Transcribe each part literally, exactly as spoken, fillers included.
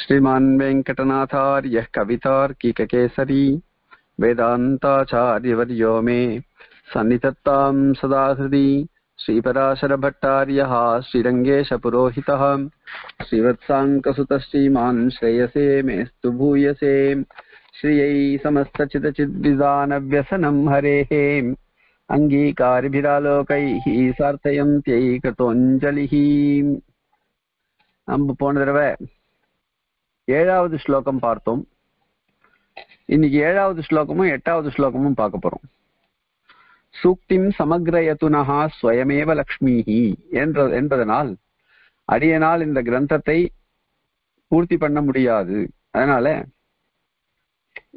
श्रीमान् वेंकटनाथार्यः कवितार्किककेसरी वेदान्ताचार्यवर्यो मे सन्निधत्तां सदा हृदि श्रीपराशरभट्टार्यः श्रीरङ्गेशपुरोहितः श्रीवत्साङ्कसुतः श्रीमान् श्रेयसे मेऽस्तु भूयसे श्रियै समस्तचिदचिद्विदानव्यसनं हरेः अङ्गीकारिभिरालोकैः सार्थयन्त्यैकतोऽञ्जलिः। नम्ब पोन तडवै ஏழாவது ஸ்லோகம் பார்த்தோம். இன்னைக்கு ஏழாவது ஸ்லோகமும் எட்டாவது ஸ்லோகமும் பார்க்க போறோம். சூக்திம் சமக்ரயதுனஹா ஸ்வயமேவ லக்ஷ்மிஹி என்ற என்பதனால் அடியனால் இந்த கிரந்தத்தை பூர்த்தி பண்ண முடியாது. அதனால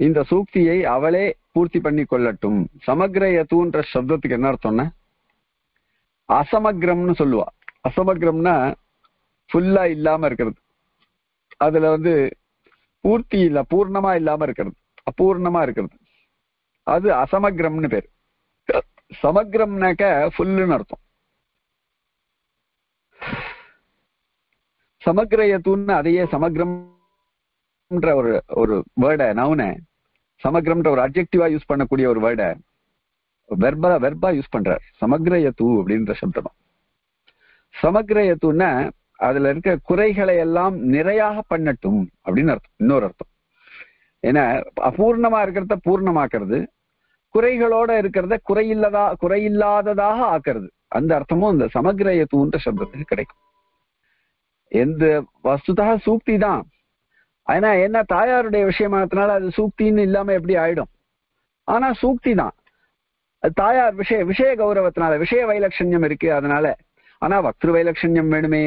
இந்த சூக்தியை அவளே பூர்த்தி பண்ணி கொள்ளட்டும். சமக்ரயதுன்ற சப்தத்துக்கு என்ன அர்த்தம்னா அசமக்ரம்னு சொல்லுவா. அசமக்ரம்னா ஃபுல்லா இல்லாம இருக்கிறது, அதுல வந்து பூர்த்தி இல்ல, பூர்ணமா இல்லாம இருக்கிறது, அபூர்ணமா இருக்கிறது, அது அசமக்ரம்னு பேரு. சமக்ரம்னாக்க ஃபுல்லுன்னு அர்த்தம். சமக்ரயத்துன்னு அதையே சமக்ரம்ன்ற ஒரு ஒரு வேர்டை, நவுனை சமக்ரம்ன்ற ஒரு அட்ஜெக்டிவா யூஸ் பண்ணக்கூடிய ஒரு வேர்டை வெர்பா வெர்பா யூஸ் பண்றார். சமக்ரயத்து அப்படின்ற சப்தம். சமக்ரயத்துன்னா அதுல இருக்க குறைகளை எல்லாம் நிறையாக பண்ணட்டும் அப்படின்னு அர்த்தம், இன்னொரு அர்த்தம். ஏன்னா அபூர்ணமா இருக்கிறத பூர்ணமாக்குறது, குறைகளோட இருக்கிறத குறையில்லதா குறையில்லாததாக ஆக்குறது, அந்த அர்த்தமும் இந்த சமக்ரயத்துன்ற சப்தத்துக்கு கிடைக்கும். எந்த வஸ்துதா சூக்தி தான். ஆனா என்ன தாயாருடைய விஷயமானதுனால அது சூக்தின்னு இல்லாம எப்படி ஆயிடும். ஆனா சூக்தி தான், தாயார் விஷய விஷய கௌரவத்தினால விஷய வைலட்சண்யம் இருக்கு அதனால. ஆனா வக்திரு வைலட்சண்யம் வேணுமே,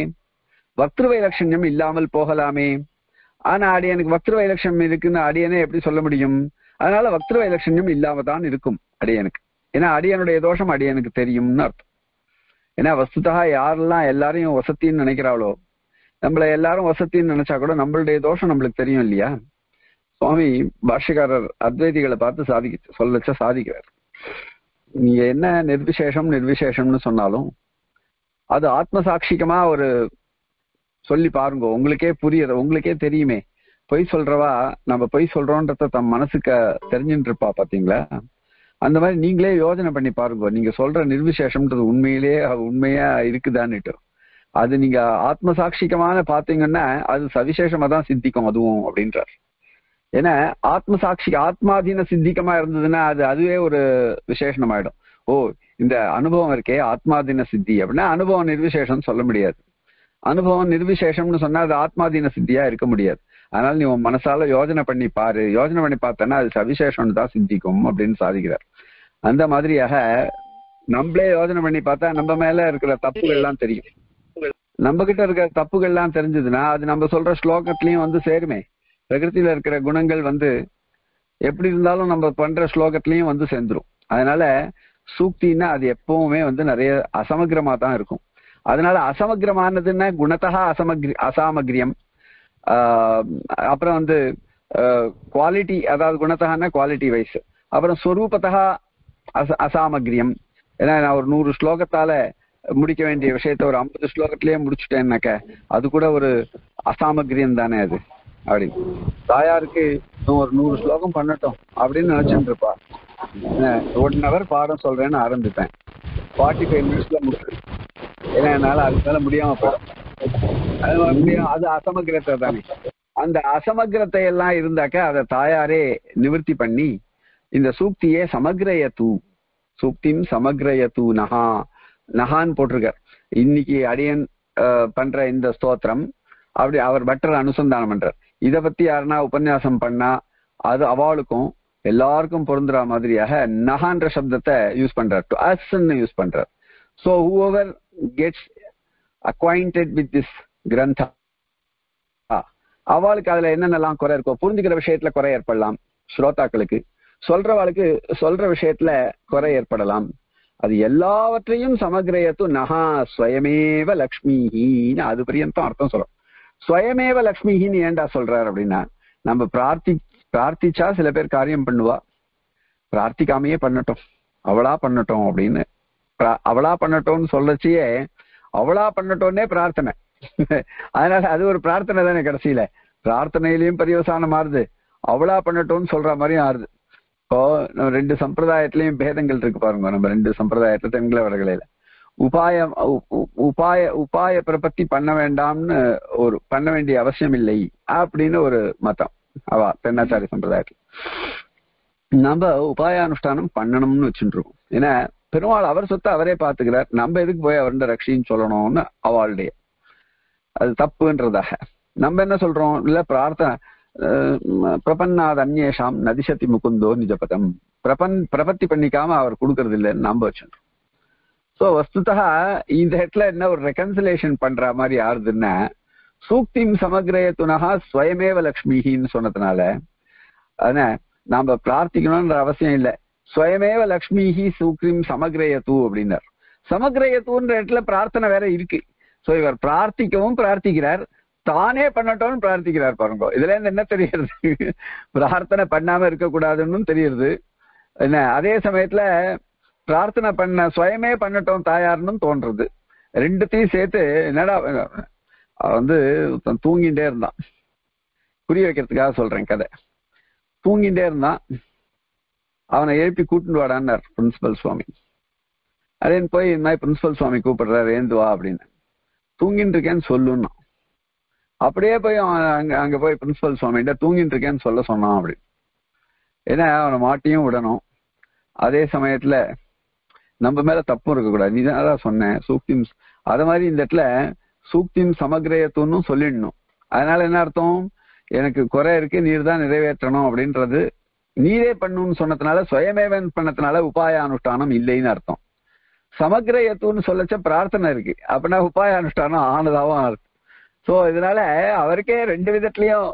வக்திரு வைலட்சண்யம் இல்லாமல் போகலாமே. ஆனா அடியனுக்கு வக்திரு வைலட்சண்யம் இருக்குன்னு அடியனை எப்படி சொல்ல முடியும்? அதனால வக்திரு வைலட்சண்யம் இல்லாம தான் இருக்கும் அடியனுக்கு. ஏன்னா அடியனுடைய தோஷம் அடியனுக்கு தெரியும்னு அர்த்தம். ஏன்னா வஸ்துதாக யாரெல்லாம் எல்லாரையும் வசத்தின்னு நினைக்கிறாளோ, நம்மள எல்லாரும் வசத்தின்னு நினைச்சா கூட நம்மளுடைய தோஷம் நம்மளுக்கு தெரியும் இல்லையா? சுவாமி பாஷ்யக்காரர் அத்வைதிகளை பார்த்து சாதிக்க சொல்லச்சா சாதிக்கிறார். நீங்க என்ன நிர்விசேஷம் நிர்விசேஷம்னு சொன்னாலும் அது ஆத்மசாட்சிகமா ஒரு சொல்லி பாருங்க, உங்களுக்கே புரியுற உங்களுக்கே தெரியுமே. பொய் சொல்றவா நம்ம பொய் சொல்றோன்றத தம் மனசுக்கு தெரிஞ்சுட்டு இருப்பா பாத்தீங்களா? அந்த மாதிரி நீங்களே யோஜனை பண்ணி பாருங்க, நீங்க சொல்ற நிர்விசேஷம்ன்றது உண்மையிலேயே உண்மையா இருக்குதான்னுட்டு. அது நீங்க ஆத்மசாட்சிகமான பாத்தீங்கன்னா அது சவிசேஷமா தான் சித்திக்கும் அதுவும் அப்படின்றார். ஏன்னா ஆத்மசாட்சி ஆத்மாதீன சித்திகமா இருந்ததுன்னா அது அதுவே ஒரு விசேஷமாயிடும். ஓ, இந்த அனுபவம் இருக்கே ஆத்மாதீன சித்தி அப்படின்னா அனுபவம் நிர்விசேஷம்னு சொல்ல முடியாது. அனுபவம் நிர்விசேஷம்னு சொன்னா அது ஆத்மாதீன சித்தியா இருக்க முடியாது. அதனால நீ உன் மனசால யோஜனை பண்ணி பாரு, யோஜனை பண்ணி பார்த்தனா அது சவிசேஷம் தான் சித்திக்கும் அப்படின்னு சாதிக்கிறார். அந்த மாதிரியாக நம்மளே யோஜனை பண்ணி பார்த்தா நம்ம மேல இருக்கிற தப்புகள்லாம் தெரியும். நம்ம கிட்ட இருக்கிற தப்புகள்லாம் தெரிஞ்சதுன்னா அது நம்ம சொல்ற ஸ்லோகத்திலயும் வந்து சேருமே. பிரகிருத்தில இருக்கிற குணங்கள் வந்து எப்படி இருந்தாலும் நம்ம பண்ற ஸ்லோகத்திலயும் வந்து சேர்ந்துரும். அதனால சூக்தின்னா அது எப்பவுமே வந்து நிறைய அசமக்கிரமா தான் இருக்கும். அதனால அசமக்கிரமானதுன்னா குணத்தகா அசமக்ரி அசாமக்ரியம். ஆஹ் அப்புறம் வந்து குவாலிட்டி, அதாவது குணத்தகன்னா குவாலிட்டி வைஸ், அப்புறம் ஸ்வரூபத்தகா அச அசாமக்ரியம். ஏன்னா நான் ஒரு நூறு ஸ்லோகத்தால முடிக்க வேண்டிய விஷயத்த ஒரு ஐம்பது ஸ்லோகத்திலேயே முடிச்சுட்டேன்னாக்க அது கூட ஒரு அசாமக்ரியம் தானே அது அப்படின்னு. தாயாருக்கு ஒரு நூறு ஸ்லோகம் பண்ணட்டும் அப்படின்னு நினைச்சுட்டு இருப்பா. ஒன் ஹவர் பாடம் சொல்றேன்னு ஆரம்பிப்பேன், ஃபார்ட்டி ஃபைவ் மினிட்ஸ்ல முடிச்சிடும். ஏன்னா என்னால அதுக்கால முடியாம போயிடும். அது அசமக்கிரத்தை தானே. அந்த அசமக்கிரத்தை எல்லாம் இருந்தாக்க அதை தாயாரே நிவர்த்தி பண்ணி இந்த சூக்தியே சமக்ரயத்து சூக்திம் சமக்ரயத்து நகா நகான்னு போட்டிருக்கார். இன்னைக்கு அடியன் பண்ற இந்த ஸ்தோத்திரம் அப்படி அவர் பட்டர் அனுசந்தானம் பண்றார். இதை பத்தி யாருன்னா உபன்யாசம் பண்ணா அது அவளுக்கும் எல்லாருக்கும் பொருந்துற மாதிரியாக நகான்ற சப்தத்தை யூஸ் பண்றார், டு அஸ்ன்னு யூஸ் பண்றார். So whoever gets acquainted with this கிரந்தா, அவளுக்கு அதுல என்னென்னலாம் குறை இருக்கோ புரிஞ்சுக்கிற விஷயத்துல குறை ஏற்படலாம். ஸ்ரோதாக்களுக்கு சொல்றவாளுக்கு சொல்ற விஷயத்துல குறை ஏற்படலாம். அது எல்லாவற்றையும் சமக்ரயத்து நகா ஸ்வயமேவ லக்ஷ்மிஹின்னு அது பரியந்தம் அர்த்தம் சொல்றோம். ஸ்வயமேவ லக்ஷ்மிஹின்னு ஏண்டா சொல்றார் அப்படின்னா, நம்ம பிரார்த்தி பிரார்த்திச்சா சில பேர் காரியம் பண்ணுவா, பிரார்த்திக்காமையே பண்ணட்டும் அவளா பண்ணட்டும் அப்படின்னு. அவளா பண்ணட்டும்னு சொல்லச்சியே அவளா பண்ணட்டோன்னே பிரார்த்தனை, அதனால அது ஒரு பிரார்த்தனை தானே கடைசியில. பிரார்த்தனையிலயும் பரிவசானம் ஆறுது, அவளா பண்ணட்டும்னு சொல்ற மாதிரியும் ஆறுது. இப்போ நம்ம ரெண்டு சம்பிரதாயத்திலயும் பேதங்கள் இருக்கு பாருங்க. நம்ம ரெண்டு சம்பிரதாயத்துல தென்களை வடகலையில உபாயம் உபாய உபாய பிரபத்தி பண்ண வேண்டாம்னு ஒரு பண்ண வேண்டிய அவசியம் இல்லை அப்படின்னு ஒரு மதம் அவா பெண்ணாச்சாரிய சம்பிரதாயத்துல. நம்ம உபாயானுஷ்டானம் பண்ணணும்னு வச்சுட்டு இருக்கோம். ஏன்னா பெருமாள் அவர் சொத்தை அவரே பாத்துக்கிறார், நம்ம எதுக்கு போய் அவருட ரக்ஷின்னு சொல்லணும்னு அவளுடைய அது தப்புன்றதாக நம்ம என்ன சொல்றோம் இல்ல. பிரார்த்தனை பிரபன்னாத் அந்நேஷாம் நதிசதி முகுந்தோ நிஜபதம், பிரபன் பிரபத்தி பண்ணிக்காம அவர் கொடுக்கறது இல்லைன்னு நம்ம வச்சுருக்கோம். ஸோ வஸ்துதா இந்த இடத்துல என்ன ஒரு ரெகன்சிலேஷன் பண்ற மாதிரி ஆறுதுன்னா, சூக்திம் சமக்ரயத்துனகா ஸ்வயமேவ லக்ஷ்மிஹின்னு சொன்னதுனால அதன நாம பிரார்த்திக்கணும்ன்ற அவசியம் இல்லை. ஸ்வயமேவ லக்ஷ்மிஹி சூக்திம் சமக்ரயத்து அப்படின்னார். சமக்ரயத்துன்ற இடத்துல பிரார்த்தனை வேற இருக்கு. ஸோ இவர் பிரார்த்திக்கவும் பிரார்த்திக்கிறார், தானே பண்ணட்டோம்னு பிரார்த்திக்கிறார் பாருங்க. இதுல இருந்து என்ன தெரியுது, பிரார்த்தனை பண்ணாம இருக்கக்கூடாதுன்னு தெரியுது. என்ன அதே சமயத்துல பிரார்த்தனை பண்ண சுயமே பண்ணட்டோம் தாயாருன்னு தோன்றது. ரெண்டுத்தையும் சேர்த்து என்னடா வந்து தூங்கிட்டே இருந்தான், புரிய வைக்கிறதுக்காக சொல்றேன் கதை. தூங்கிட்டே இருந்தான், அவனை எழுப்பி கூட்டிட்டு வாடான்னார் பிரின்சிபல் சுவாமி. அதேன்னு போய் இந்த மாதிரி பிரின்சிபல் சுவாமி கூப்பிடுறாரு, ஏந்துவா அப்படின்னு. தூங்கிட்டு இருக்கேன்னு சொல்லுன்னா அப்படியே போய் அங்க அங்க போய் பிரின்சிபல் சுவாமிகிட்ட தூங்கிட்டு இருக்கேன்னு சொல்ல சொன்னான் அப்படின்னு. ஏன்னா அவனை மாட்டியும் விடணும், அதே சமயத்துல நம்ம மேல தப்பும் இருக்கக்கூடாது. நீ தான் அதான் சொன்ன சூக்திம், அது மாதிரி இந்த இடத்துல சூக்திம் சமக்ரயத்துன்னு சொல்லிடணும். அதனால என்ன அர்த்தம், எனக்கு குறை இருக்கு நீர் தான் நிறைவேற்றணும் அப்படின்றது. நீரே பண்ணுன்னு சொன்னதுனால சுயமேவன் பண்ணதுனால உபாய அனுஷ்டானம் இல்லைன்னு அர்த்தம். சமக்ரயத்துன்னு சொல்லச்ச பிரார்த்தனை இருக்கு, அப்படின்னா உபாய அனுஷ்டானம் ஆனதாவும் அர்த்தம். சோ இதனால அவருக்கே ரெண்டு விதத்துலயும்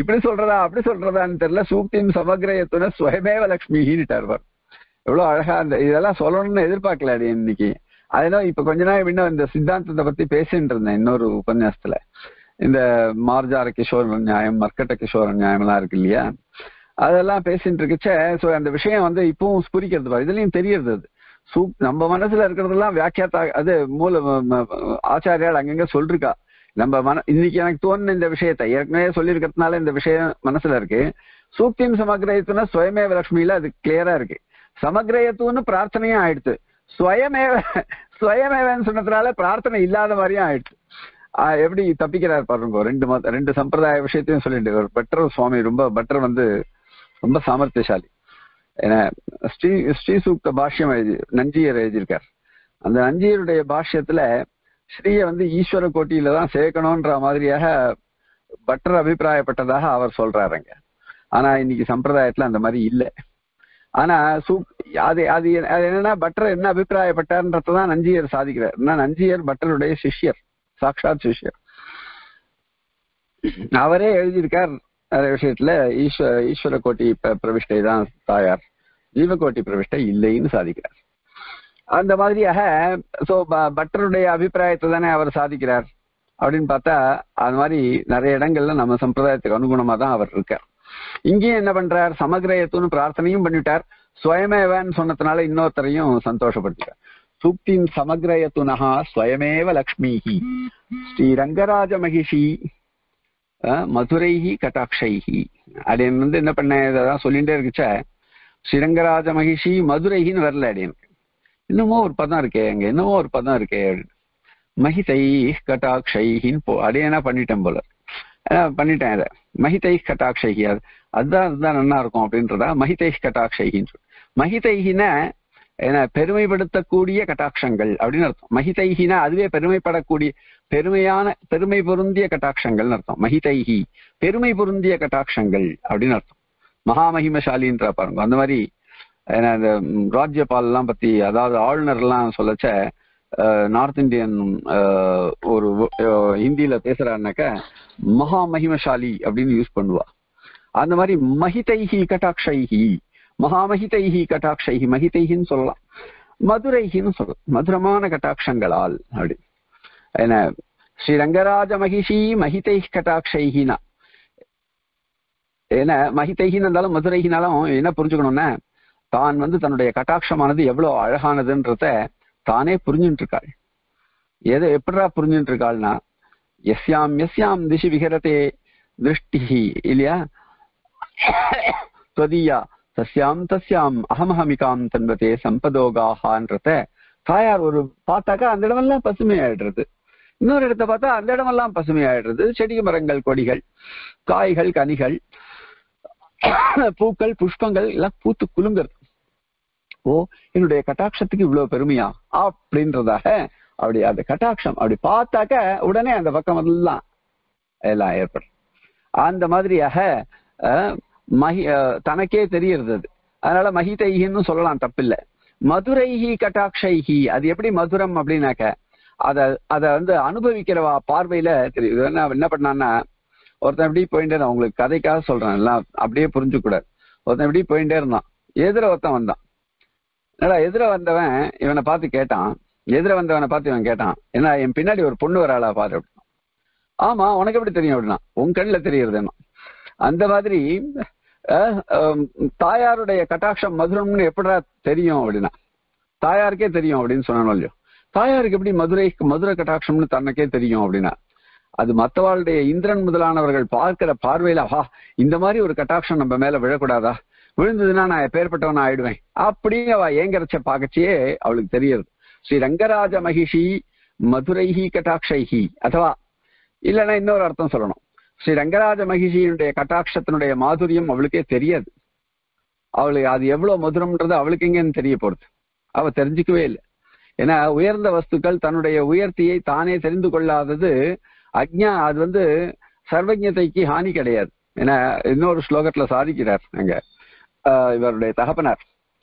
இப்படி சொல்றதா அப்படி சொல்றதான்னு தெரியல. சூக்தியும் சமக்ரயத்துன ஸ்வயமேவ லக்ஷ்மிட்டார். எவ்வளவு அழகா அந்த இதெல்லாம் சொல்லணும்னு எதிர்பார்க்கல இன்னைக்கு. அதெல்லாம் இப்ப கொஞ்ச நாள் முன்ன இந்த சித்தாந்தத்தை பத்தி பேசிட்டு இருந்தேன் இன்னொரு உபன்யாசத்துல. இந்த மார்ஜார கிஷோர் நியாயம், மர்க்கட்ட கிஷோர நியாயம் எல்லாம் இருக்கு இல்லையா, அதெல்லாம் பேசிட்டு இருக்குச்சே. சோ அந்த விஷயம் வந்து இப்பவும் ஸ்புரிக்கிறது பாரு, இதுலயும் தெரியறது. அது சூ நம்ம மனசுல இருக்கிறதெல்லாம் வியாக்கியாத்தா, அது மூல ஆச்சாரியால் அங்கங்க சொல்லிருக்கா. நம்ம மன இன்னைக்கு எனக்கு தோணுன இந்த விஷயத்த ஏற்கனவே சொல்லியிருக்கிறதுனால இந்த விஷயம் மனசுல இருக்கு. சூக்தியும் சமக்ரயத்துனா ஸ்வயமேவ லக்ஷ்மியில அது கிளியரா இருக்கு. சமக்ரயத்துன்னு பிரார்த்தனையும் ஆயிடுத்து, ஸ்வயமேவ ஸ்வயமேவன்னு சொன்னதுனால பிரார்த்தனை இல்லாத மாதிரியும் ஆயிடுச்சு. ஆஹ் எப்படி தப்பிக்கிறார் பாருங்க. ரெண்டு மத ரெண்டு சம்பிரதாய விஷயத்தையும் சொல்லிட்டு ஒரு பட்டர் சுவாமி ரொம்ப பட்டர் வந்து ரொம்ப சாமர்த்தியசாலி. ஏன்னா ஸ்ரீ ஸ்ரீ சூக்த பாஷ்யம் எழுதி நஞ்சியர் எழுதியிருக்கார். அந்த நஞ்சியருடைய பாஷ்யத்துல ஸ்ரீயை வந்து ஈஸ்வர கோட்டியில தான் சேர்க்கணும்ன்ற மாதிரியாக பட்டர் அபிப்பிராயப்பட்டதாக அவர் சொல்றாருங்க. ஆனா இன்னைக்கு சம்பிரதாயத்துல அந்த மாதிரி இல்லை. ஆனா சூ அது அது அது என்னன்னா பட்டர் என்ன அபிப்பிராயப்பட்டார்ன்றதான் நஞ்சியர் சாதிக்கிறார். ஏன்னா நஞ்சியர் பட்டருடைய சிஷ்யர், சாட்சாத் சிஷ்யர். அவரே எழுதியிருக்கார் அந்த விஷயத்துல, ஈஸ்வர ஈஸ்வர கோட்டி பிரவிஷ்டை தான் தாயார், ஜீவகோட்டி பிரவிஷ்டை இல்லைன்னு சாதிக்கிறார். அந்த மாதிரியாக சோ பட்டருடைய அபிப்பிராயத்தை தானே அவர் சாதிக்கிறார் அப்படின்னு பார்த்தா, அது மாதிரி நிறைய இடங்கள்ல நம்ம சம்பிரதாயத்துக்கு அனுகுணமா தான் அவர் இருக்கார். இங்கேயும் என்ன பண்றார், சமக்ரயத்துன்னு பிரார்த்தனையும் பண்ணிட்டார், ஸ்வயமேவன்னு சொன்னதுனால இன்னொருத்தரையும் சந்தோஷப்படுத்திட்டார். சூக்தின் சமக்ரயத்துனஹா ஸ்வயமேவ லக்ஷ்மிஹி ஸ்ரீரங்கராஜ மகிஷி மதுரைஹி கட்டாட்சைஹி. அப்படின்னு வந்து என்ன பண்ண இதான் சொல்லிட்டே இருக்குச்சா, ஸ்ரீரங்கராஜ மகிஷி மதுரைஹின்னு வரல. அப்படின்னு இன்னமும் ஒரு பதம் இருக்கே, அங்க என்னமோ ஒரு பதம் இருக்கே அப்படின்னு மகிதை கட்டாட்சைஹின்னு போ அப்படியே என்ன பண்ணிட்டேன் போல பண்ணிட்டேன். இதை மகிதை கட்டாட்சைஹி அது அதுதான் அதுதான் நல்லா இருக்கும் அப்படின்றதா மகிதை கட்டாட்சைஹின்னு சொல்லி. மகிதைஹினா ஏன்னா பெருமைப்படுத்தக்கூடிய கட்டாட்சங்கள் அப்படின்னு அர்த்தம். மகிதைஹினா அதுவே பெருமைப்படக்கூடிய பெருமையான பெருமை பொருந்திய கட்டாட்சங்கள்னு அர்த்தம். மகிதைஹி பெருமை பொருந்திய கட்டாட்சங்கள் அப்படின்னு அர்த்தம். மகாமகிமசாலின்ற பாருங்க. அந்த மாதிரி ஏன்னா இந்த ராஜ்யபால் எல்லாம் பத்தி, அதாவது ஆளுநர் எல்லாம் சொல்லச்ச நார்த் இந்தியன் ஒரு ஹிந்தியில பேசுறாருனாக்க மகா மகிமசாலி அப்படின்னு யூஸ் பண்ணுவா. அந்த மாதிரி மகிதைஹி கட்டாட்சைஹி மகாமகிதைஹி கட்டாட்சைஹி மகிதைஹின்னு சொல்லலாம், மதுரைஹின்னு சொல்லலாம், மதுரமான கட்டாட்சங்களால் அப்படி. ஏன்னா ஸ்ரீரங்கராஜ மகிஷி மகிதை கட்டாட்சைஹினா ஏன்னா மகிதைஹின்னு இருந்தாலும் மதுரைஹினாலும் என்ன புரிஞ்சுக்கணும்னா, தான் வந்து தன்னுடைய கட்டாட்சமானது எவ்வளவு அழகானதுன்றத தானே புரிஞ்சுட்டு இருக்காள். எதை எப்படா புரிஞ்சுட்டு இருக்காள்னா, எஸ்யாம் எஸ்யாம் திசி விகரத்தே दृष्टिः इल्या त्वदीया तस्यां तस्यां अहमहमिकां तन्वते सम्पदोगाहानृत தாயார் ஒரு பார்த்தாக்கா அந்த இடமெல்லாம் பசுமையாயிடுறது, இன்னொரு இடத்த பார்த்தா அந்த இடமெல்லாம் பசுமையாயிடுறது. செடி மரங்கள் கொடிகள் காய்கள் கனிகள் பூக்கள் புஷ்பங்கள் எல்லாம் பூத்து குலுங்குறது. ஓ என்னுடைய கட்டாட்சத்துக்கு இவ்வளவு பெருமையா அப்படின்றதாக அப்படி அந்த கட்டாட்சம் அப்படி பார்த்தாக்க உடனே அந்த பக்கம் எல்லாம் எல்லாம் ஏற்படும். அந்த மாதிரியாக மகி தனக்கே தெரியறது. அதனால மகிதைகின்னு சொல்லலாம், தப்பில்லை. மதுரைஹி கட்டாட்சைஹி, அது எப்படி மதுரம் அப்படின்னாக்க அத அத வந்து அனுபவிக்கிறவா பார்வையில தெரியுது. என்ன பண்ணான்னா ஒருத்தன் எப்படி போயிட்டே இருந்தான், உங்களுக்கு கதைக்காக சொல்றேன் எல்லாம் அப்படியே புரிஞ்சுக்கூடாது. ஒருத்தன் எப்படி போயிட்டே இருந்தான், எதிர ஒருத்தன் வந்தான். என்னடா எதிர வந்தவன் இவனை பார்த்து கேட்டான், எதிர வந்தவனை பார்த்து இவன் கேட்டான், ஏன்னா என் பின்னாடி ஒரு பொண்ணு ஒரு ஆளா பாரு அப்படின்னா. ஆமா உனக்கு எப்படி தெரியும் அப்படின்னா, உன் கண்ணுல தெரியறதுன்னா. அந்த மாதிரி தாயாருடைய கட்டாட்சம் மதுரம்னு எப்படா தெரியும் அப்படின்னா தாயாருக்கே தெரியும் அப்படின்னு சொன்னோம் இல்லையோ. தாயாருக்கு எப்படி மதுரை மதுரை கட்டாட்சம்னு தனக்கே தெரியும் அப்படின்னா அது மற்றவாளுடைய இந்திரன் முதலானவர்கள் பார்க்கிற பார்வையில ஆஹா இந்த மாதிரி ஒரு கட்டாட்சம் நம்ம மேல விழக்கூடாதா, விழுந்ததுன்னா நான் பேர்பட்டவன் ஆயிடுவேன் அப்படின்னு அவ ஏங்கரச்ச பார்க்கச்சியே அவளுக்கு தெரியுது. ஸ்ரீ ரங்கராஜ மகிஷி மதுரைஹி கட்டாட்சைஹி, அதுவா இல்லைன்னா இன்னொரு அர்த்தம் சொல்லணும், ஸ்ரீ ரங்கராஜ மகிஷியினுடைய கட்டாட்சத்தினுடைய மாதுரியம் அவளுக்கே தெரியாது. அவளுக்கு அது எவ்வளவு மதுரம்ன்றது அவளுக்கு எங்கன்னு தெரிய போறது, அவ தெரிஞ்சுக்கவே இல்லை. ஏன்னா உயர்ந்த வஸ்துக்கள் தன்னுடைய உயர்த்தியை தானே தெரிந்து கொள்ளாதது அக்ஞா, அது வந்து சர்வஜ்ஞதைக்கு ஹானி கிடையாது. ஏன்னா இன்னொரு ஸ்லோகத்துல சாதிக்கிறார் அங்க இவருடைய தகப்பனார்.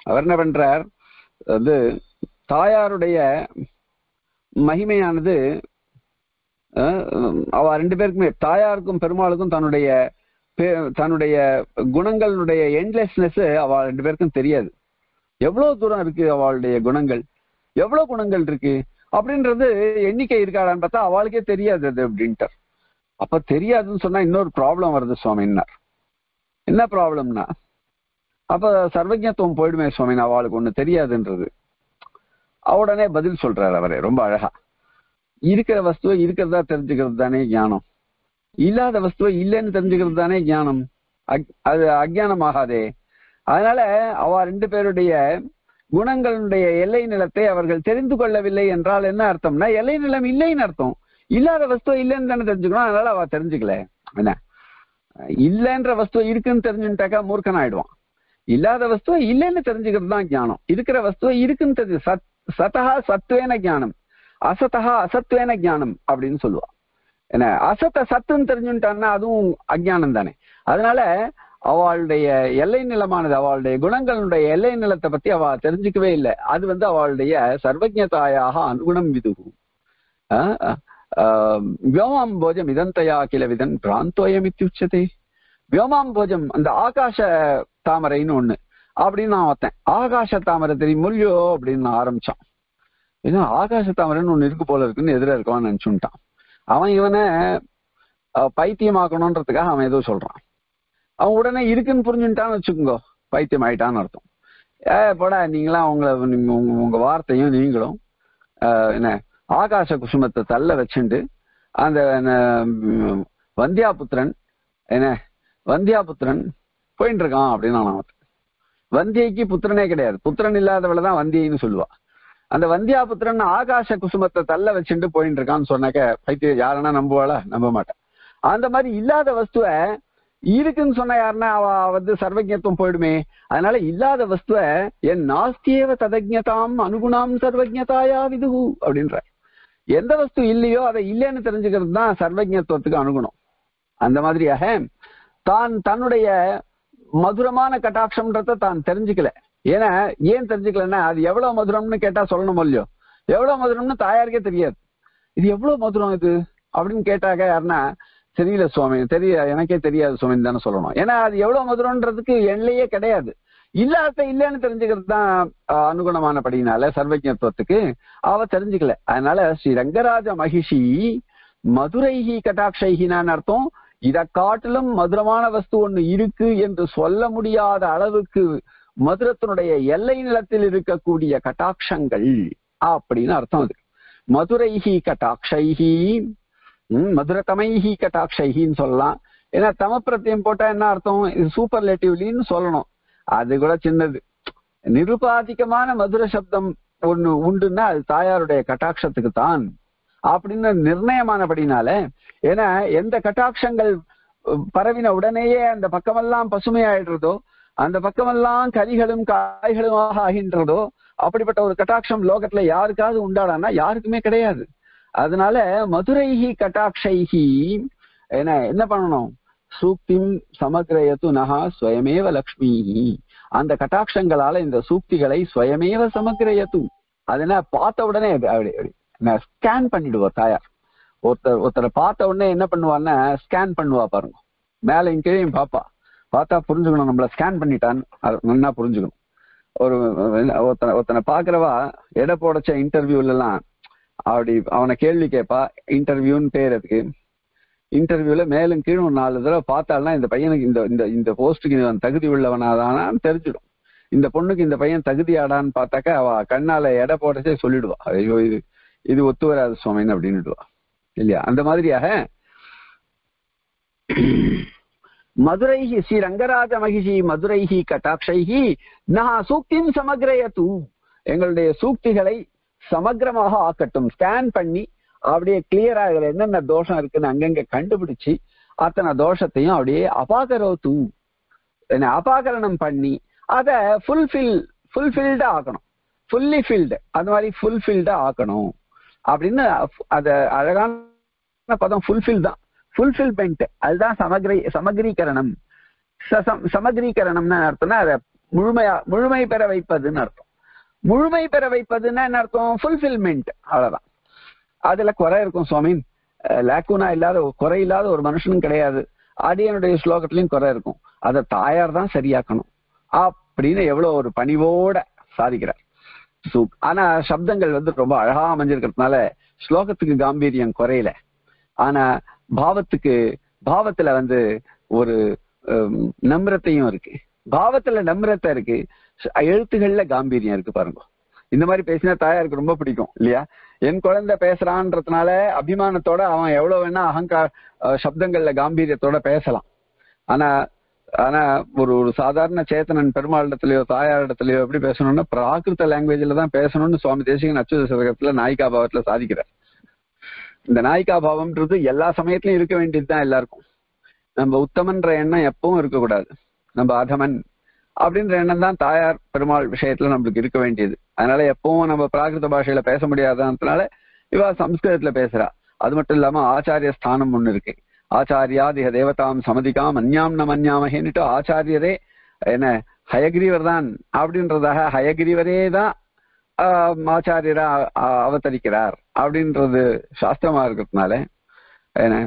அவர் என்ன பண்றார், வந்து தாயாருடைய மகிமையானது அவ ரெண்டு பேருக்குமே தாயாருக்கும் பெருமாளுக்கும் தன்னுடைய தன்னுடைய குணங்களுடைய எண்ட்லெஸ்னஸ் அவ ரெண்டு பேருக்கும் தெரியாது. எவ்வளவு தூரம் இருக்கு அவளுடைய குணங்கள், எவ்வளவு குணங்கள் இருக்கு அப்படின்றது எண்ணிக்கை இருக்காடான்னு பார்த்தா அவளுக்கே தெரியாது அது அப்படின்ட்டு. அப்ப தெரியாதுன்னு சொன்னா இன்னொரு ப்ராப்ளம் வருது சுவாமின்னார். என்ன ப்ராப்ளம்னா அப்ப சர்வஜத்துவம் போயிடுமே சுவாமின், அவளுக்கு ஒண்ணு தெரியாதுன்றது. அவடனே பதில் சொல்றாரு அவரே ரொம்ப அழகா, இருக்கிற வஸ்துவை இருக்கிறதா தெரிஞ்சுக்கிறது தானே ஞானம், இல்லாத வஸ்துவை இல்லைன்னு தெரிஞ்சுக்கிறது தானே ஞானம், அது அஜ்ஞானம் ஆகாதே. அதனால அவ ரெண்டு பேருடைய குணங்களுடைய எல்லை நிலத்தை அவர்கள் தெரிந்து கொள்ளவில்லை என்றால் என்ன அர்த்தம்னா எல்லை நிலம் இல்லைன்னு அர்த்தம். இல்லாத வஸ்துவை இல்லைன்னு தானே தெரிஞ்சுக்கணும், அதனால அவ தெரிஞ்சுக்கல. என்ன இல்லைன்ற வஸ்துவை இருக்குன்னு தெரிஞ்சுட்டாக்கா மூர்க்கன் ஆயிடுவான். இல்லாத வஸ்துவை இல்லைன்னு தெரிஞ்சுக்கிறது தான் ஞானம், இருக்கிற வஸ்துவை இருக்குன்னு தெரிஞ்சு சத் சதகா சத்துவேன ஞானம் அசத்தகா அசத்வேன ஜானம் அப்படின்னு சொல்லுவா. என்ன அசத்தை சத்துன்னு தெரிஞ்சுட்டான்னா அதுவும் அஜ்ஞானம் தானே. அதனால அவளுடைய எல்லை நிலமானது அவளுடைய குணங்களுடைய எல்லை நிலத்தை பத்தி அவ தெரிஞ்சுக்கவே இல்லை. அது வந்து அவளுடைய சர்வஜ்ஞதாயாக அனுகுணம் விதுகும் வியோமாம் போஜம் இதந்தையா கில விதன் பிராந்தோயம் இத்தியுச்சதே. வியோமாம் போஜம் அந்த ஆகாச தாமரைன்னு ஒண்ணு அப்படின்னு நான் பார்த்தேன். ஆகாச தாமரை தெரியும் முல்லியோ அப்படின்னு நான் ஆரம்பிச்சான். ஏன்னா ஆகாச தாமரைன்னு ஒண்ணு இருக்கு போல இருக்குன்னு எதிர இருக்கவான்னு நினைச்சுட்டான். அவன் இவனை பைத்தியமாக்கணும்ன்றதுக்காக அவன் ஏதோ சொல்றான். அவன் உடனே இருக்குன்னு புரிஞ்சுட்டான்னு வச்சுக்கோங்க, பைத்தியம் ஆயிட்டான்னு அர்த்தம். ஏ போடா நீங்களாம் அவங்கள உங்க வார்த்தையும் நீங்களும் என்ன ஆகாச குசுமத்தை தள்ள வச்சுண்டு அந்த வந்தியாபுத்திரன் என்ன வந்தியாபுத்திரன் போயிட்டு இருக்கான் அப்படின்னு நான். வந்தியைக்கு புத்திரனே கிடையாது, புத்திரன் இல்லாதவளதான் வந்தியைன்னு சொல்லுவா. அந்த வந்தியாபுத்திரன் ஆகாச குசுமத்தை தள்ள வச்சுட்டு போயிட்டு இருக்கான்னு சொன்னாக்க பைத்திய யாருன்னா நம்புவாளா, நம்ப மாட்டேன். அந்த மாதிரி இல்லாத வஸ்துவ இருக்குன்னு சொன்ன யாருன்னா அவ வந்து சர்வஜத்துவம் போயிடுமே. அதனால இல்லாத வஸ்துவ என் நாஸ்தியேவ ததஜ்ஞதாம் அனுகுணாம் சர்வஜதாயா விது அப்படின்ற, எந்த வஸ்து இல்லையோ அதை இல்லைன்னு தெரிஞ்சுக்கிறது தான் சர்வஜத்துவத்துக்கு அனுகுணம். அந்த மாதிரியாக தான் தன்னுடைய மதுரமான கட்டாட்சம்ன்றத தான் தெரிஞ்சுக்கல. ஏன்னா ஏன் தெரிஞ்சுக்கலன்னா அது எவ்வளவு மதுரம்னு கேட்டா சொல்லணும் இல்லையோ, எவ்வளவு மதுரம்னு தாயாருக்கே தெரியாது. இது எவ்வளவு மதுரம் இது அப்படின்னு கேட்டாக்க யாருன்னா தெரியல சுவாமி தெரிய எனக்கே தெரியாது சுவாமின்னு தானே சொல்லணும். ஏன்னா அது எவ்வளவு மதுரம்ன்றதுக்கு எல்லையே கிடையாது. இல்லாத இல்லைன்னு தெரிஞ்சுக்கிறது தான் அனுகுணமான படியினால சர்வஜத்துவத்துக்கு அவ தெரிஞ்சுக்கல. அதனால ஸ்ரீ ரங்கராஜ மகிஷி மதுரைஹி கட்டாட்சைஹினான்னு அர்த்தம், இதை காட்டிலும் மதுரமான வஸ்து ஒண்ணு இருக்கு என்று சொல்ல முடியாத அளவுக்கு மதுரத்தினுடைய எல்லை நிலத்தில் இருக்கக்கூடிய கட்டாட்சங்கள் அப்படின்னு அர்த்தம். அது மதுரைஹி கட்டாட்சைஹி மதுரதமைஹி கட்டாட்சைஹின்னு சொல்லலாம். ஏன்னா சமப்பிரத்தியம் போட்டா என்ன அர்த்தம்? சூப்பர்லேட்டிவ்லின்னு சொல்லணும். அது கூட சின்னது. நிருபாதிகமான மதுர சப்தம் ஒண்ணு உண்டுன்னா அது தாயாருடைய கட்டாட்சத்துக்கு தான் அப்படின்னு நிர்ணயமானபடினால, ஏன்னா எந்த கட்டாட்சங்கள் பரவின உடனேயே அந்த பக்கமெல்லாம் பசுமையாயிடுறதோ, அந்த பக்கமெல்லாம் கனிகளும் காய்களுமாக ஆகின்றதோ, அப்படிப்பட்ட ஒரு கட்டாட்சம் லோகத்துல யாருக்காவது உண்டாடானா? யாருக்குமே கிடையாது. அதனால மதுரைஹி கட்டாட்சைஹி என்ன என்ன பண்ணணும்? சூக்திம் சமக்ரயத்து நகா ஸ்வயமேவ லக்ஷ்மிஹி. அந்த கட்டாட்சங்களால இந்த சூக்திகளை ஸ்வயமேவ சமக்ரயத்து, அது என்ன பார்த்த உடனே அப்படி அப்படி ஸ்கேன் பண்ணிடுவோம். தாயார் ஒருத்தர் ஒருத்தரை பார்த்த உடனே என்ன பண்ணுவான்னா ஸ்கேன் பண்ணுவா பாருங்க. மேலே கீழே பாப்பா, பார்த்தா புரிஞ்சுக்கணும் நம்மள ஸ்கேன் பண்ணிட்டான்னு. அது நல்லா புரிஞ்சுக்கணும். ஒரு ஒருத்தனை ஒருத்தனை பாக்குறவா எடை போடச்ச இன்டர்வியூல எல்லாம் அப்படி அவனை கேள்வி கேட்பா. இன்டர்வியூன்னு பேர் அதுக்கு. இன்டர்வியூல மேலும் கீழும் ஒரு நாலு தடவை பார்த்தாலும் இந்த பையனுக்கு இந்த இந்த போஸ்டுக்கு இவன் தகுதி உள்ளவனாதானான்னு தெரிஞ்சிடும். இந்த பொண்ணுக்கு இந்த பையன் தகுதியாடான்னு பார்த்தாக்கா அவ கண்ணால எடை போடச்சே சொல்லிடுவா, ஐயோ இது இது ஒத்து வராது சுவாமின்னு அப்படின்னுடுவா இல்லையா? அந்த மாதிரியாக மதுரைஹி ஸ்ரீ ரங்கராஜ மகிஷி மதுரைஹி கட்டாட்சைஹி நஹா சூக்திம் சமக்ரயது. எங்களுடைய சூக்திகளை சமக்கிரமாக ஆக்கட்டும். ஸ்கேன் பண்ணி அப்படியே கிளியரா இதுல என்னென்ன தோஷம் இருக்குன்னு அங்கங்க கண்டுபிடிச்சு அத்தனை தோஷத்தையும் அப்படியே அபாகரோத்து என்ன அபாகரணம் பண்ணி அதை ஃபுல்ஃபில் ஃபுல்ஃபில்டா ஆக்கணும். ஃபுல்லி ஃபில்டு அந்த மாதிரி ஃபுல்ஃபில்டா ஆக்கணும் அப்படின்னு அத அழகான பதம் ஃபுல்ஃபில் தான். ஃபுல்ஃபில்மெண்ட் அதுதான் சமகிரி சமகிரீகரணம். சமகிரீகரணம்னு அர்த்தம்னா அதை முழுமையா முழுமை பெற வைப்பதுன்னு அர்த்தம். முழுமை பெற வைப்பதுன்னா என்ன அர்த்தம்? ஃபுல்ஃபில்மெண்ட். அவ்வளவுதான். அதுல குறை இருக்கும் சுவாமி. லேக்குனா இல்லாத குறை இல்லாத ஒரு மனுஷனும் கிடையாது. அடியனுடைய ஸ்லோகத்திலையும் குறை இருக்கும். அதை தாயார் தான் சரியாக்கணும் அப்படின்னு எவ்வளவு ஒரு பணிவோட சாதிக்கிறார். ஆனா சப்தங்கள் வந்து ரொம்ப அழகா அமைஞ்சிருக்கிறதுனால ஸ்லோகத்துக்கு காம்பீரியம் குறையில. ஆனா பாவத்துக்கு பாவத்துல வந்து ஒரு நம்ரத்தையும் இருக்கு. பாவத்துல நம்ரத்தை இருக்கு, எழுத்துகள்ல காம்பீரியம் இருக்கு பாருங்க. இந்த மாதிரி பேசினா தாயாருக்கு ரொம்ப பிடிக்கும் இல்லையா? என் குழந்தை பேசுறான்றதுனால அபிமானத்தோட அவன் எவ்வளவு வேணா அகங்கார சப்தங்கள்ல காம்பீரியத்தோட பேசலாம். ஆனா ஆனா ஒரு ஒரு சாதாரண சேத்தனன் பெருமாள் இடத்துலயோ தாயார் இடத்துலயோ எப்படி பேசணும்னா பிராகிருத லாங்குவேஜ்ல தான் பேசணும்னு சுவாமி தேசிகன் அச்சுத சதகத்துல நாயிகா பாவத்துல சாதிக்கிறார். இந்த நாயிகா பாவம்ன்றது எல்லா சமயத்திலயும் இருக்க வேண்டியதுதான் எல்லாருக்கும். நம்ம உத்தமன்ற எண்ணம் எப்பவும் இருக்கக்கூடாது. நம்ம அதமன் அப்படின்ற எண்ணம் தான் தாயார் பெருமாள் விஷயத்துல நம்மளுக்கு இருக்க வேண்டியது. அதனால எப்பவும் நம்ம பிராகிருத பாஷையில பேச முடியாததுனால இவா சம்ஸ்கிருதத்துல பேசுறா. அது மட்டும் இல்லாம ஆச்சாரிய ஸ்தானம் ஒண்ணு இருக்கு. ஆச்சாரியாதிக தேவதாம் சமதிகாம் அந்யாம் நம் அந்யாமகேன்னுட்டு ஆச்சாரியரே என்ன ஹயகிரீவர் தான் அப்படின்றதாக ஹயகிரீவரே தான் ஆச்சாரியரா அவதரிக்கிறார் அப்படின்றது சாஸ்திரமா இருக்கிறதுனால என்ன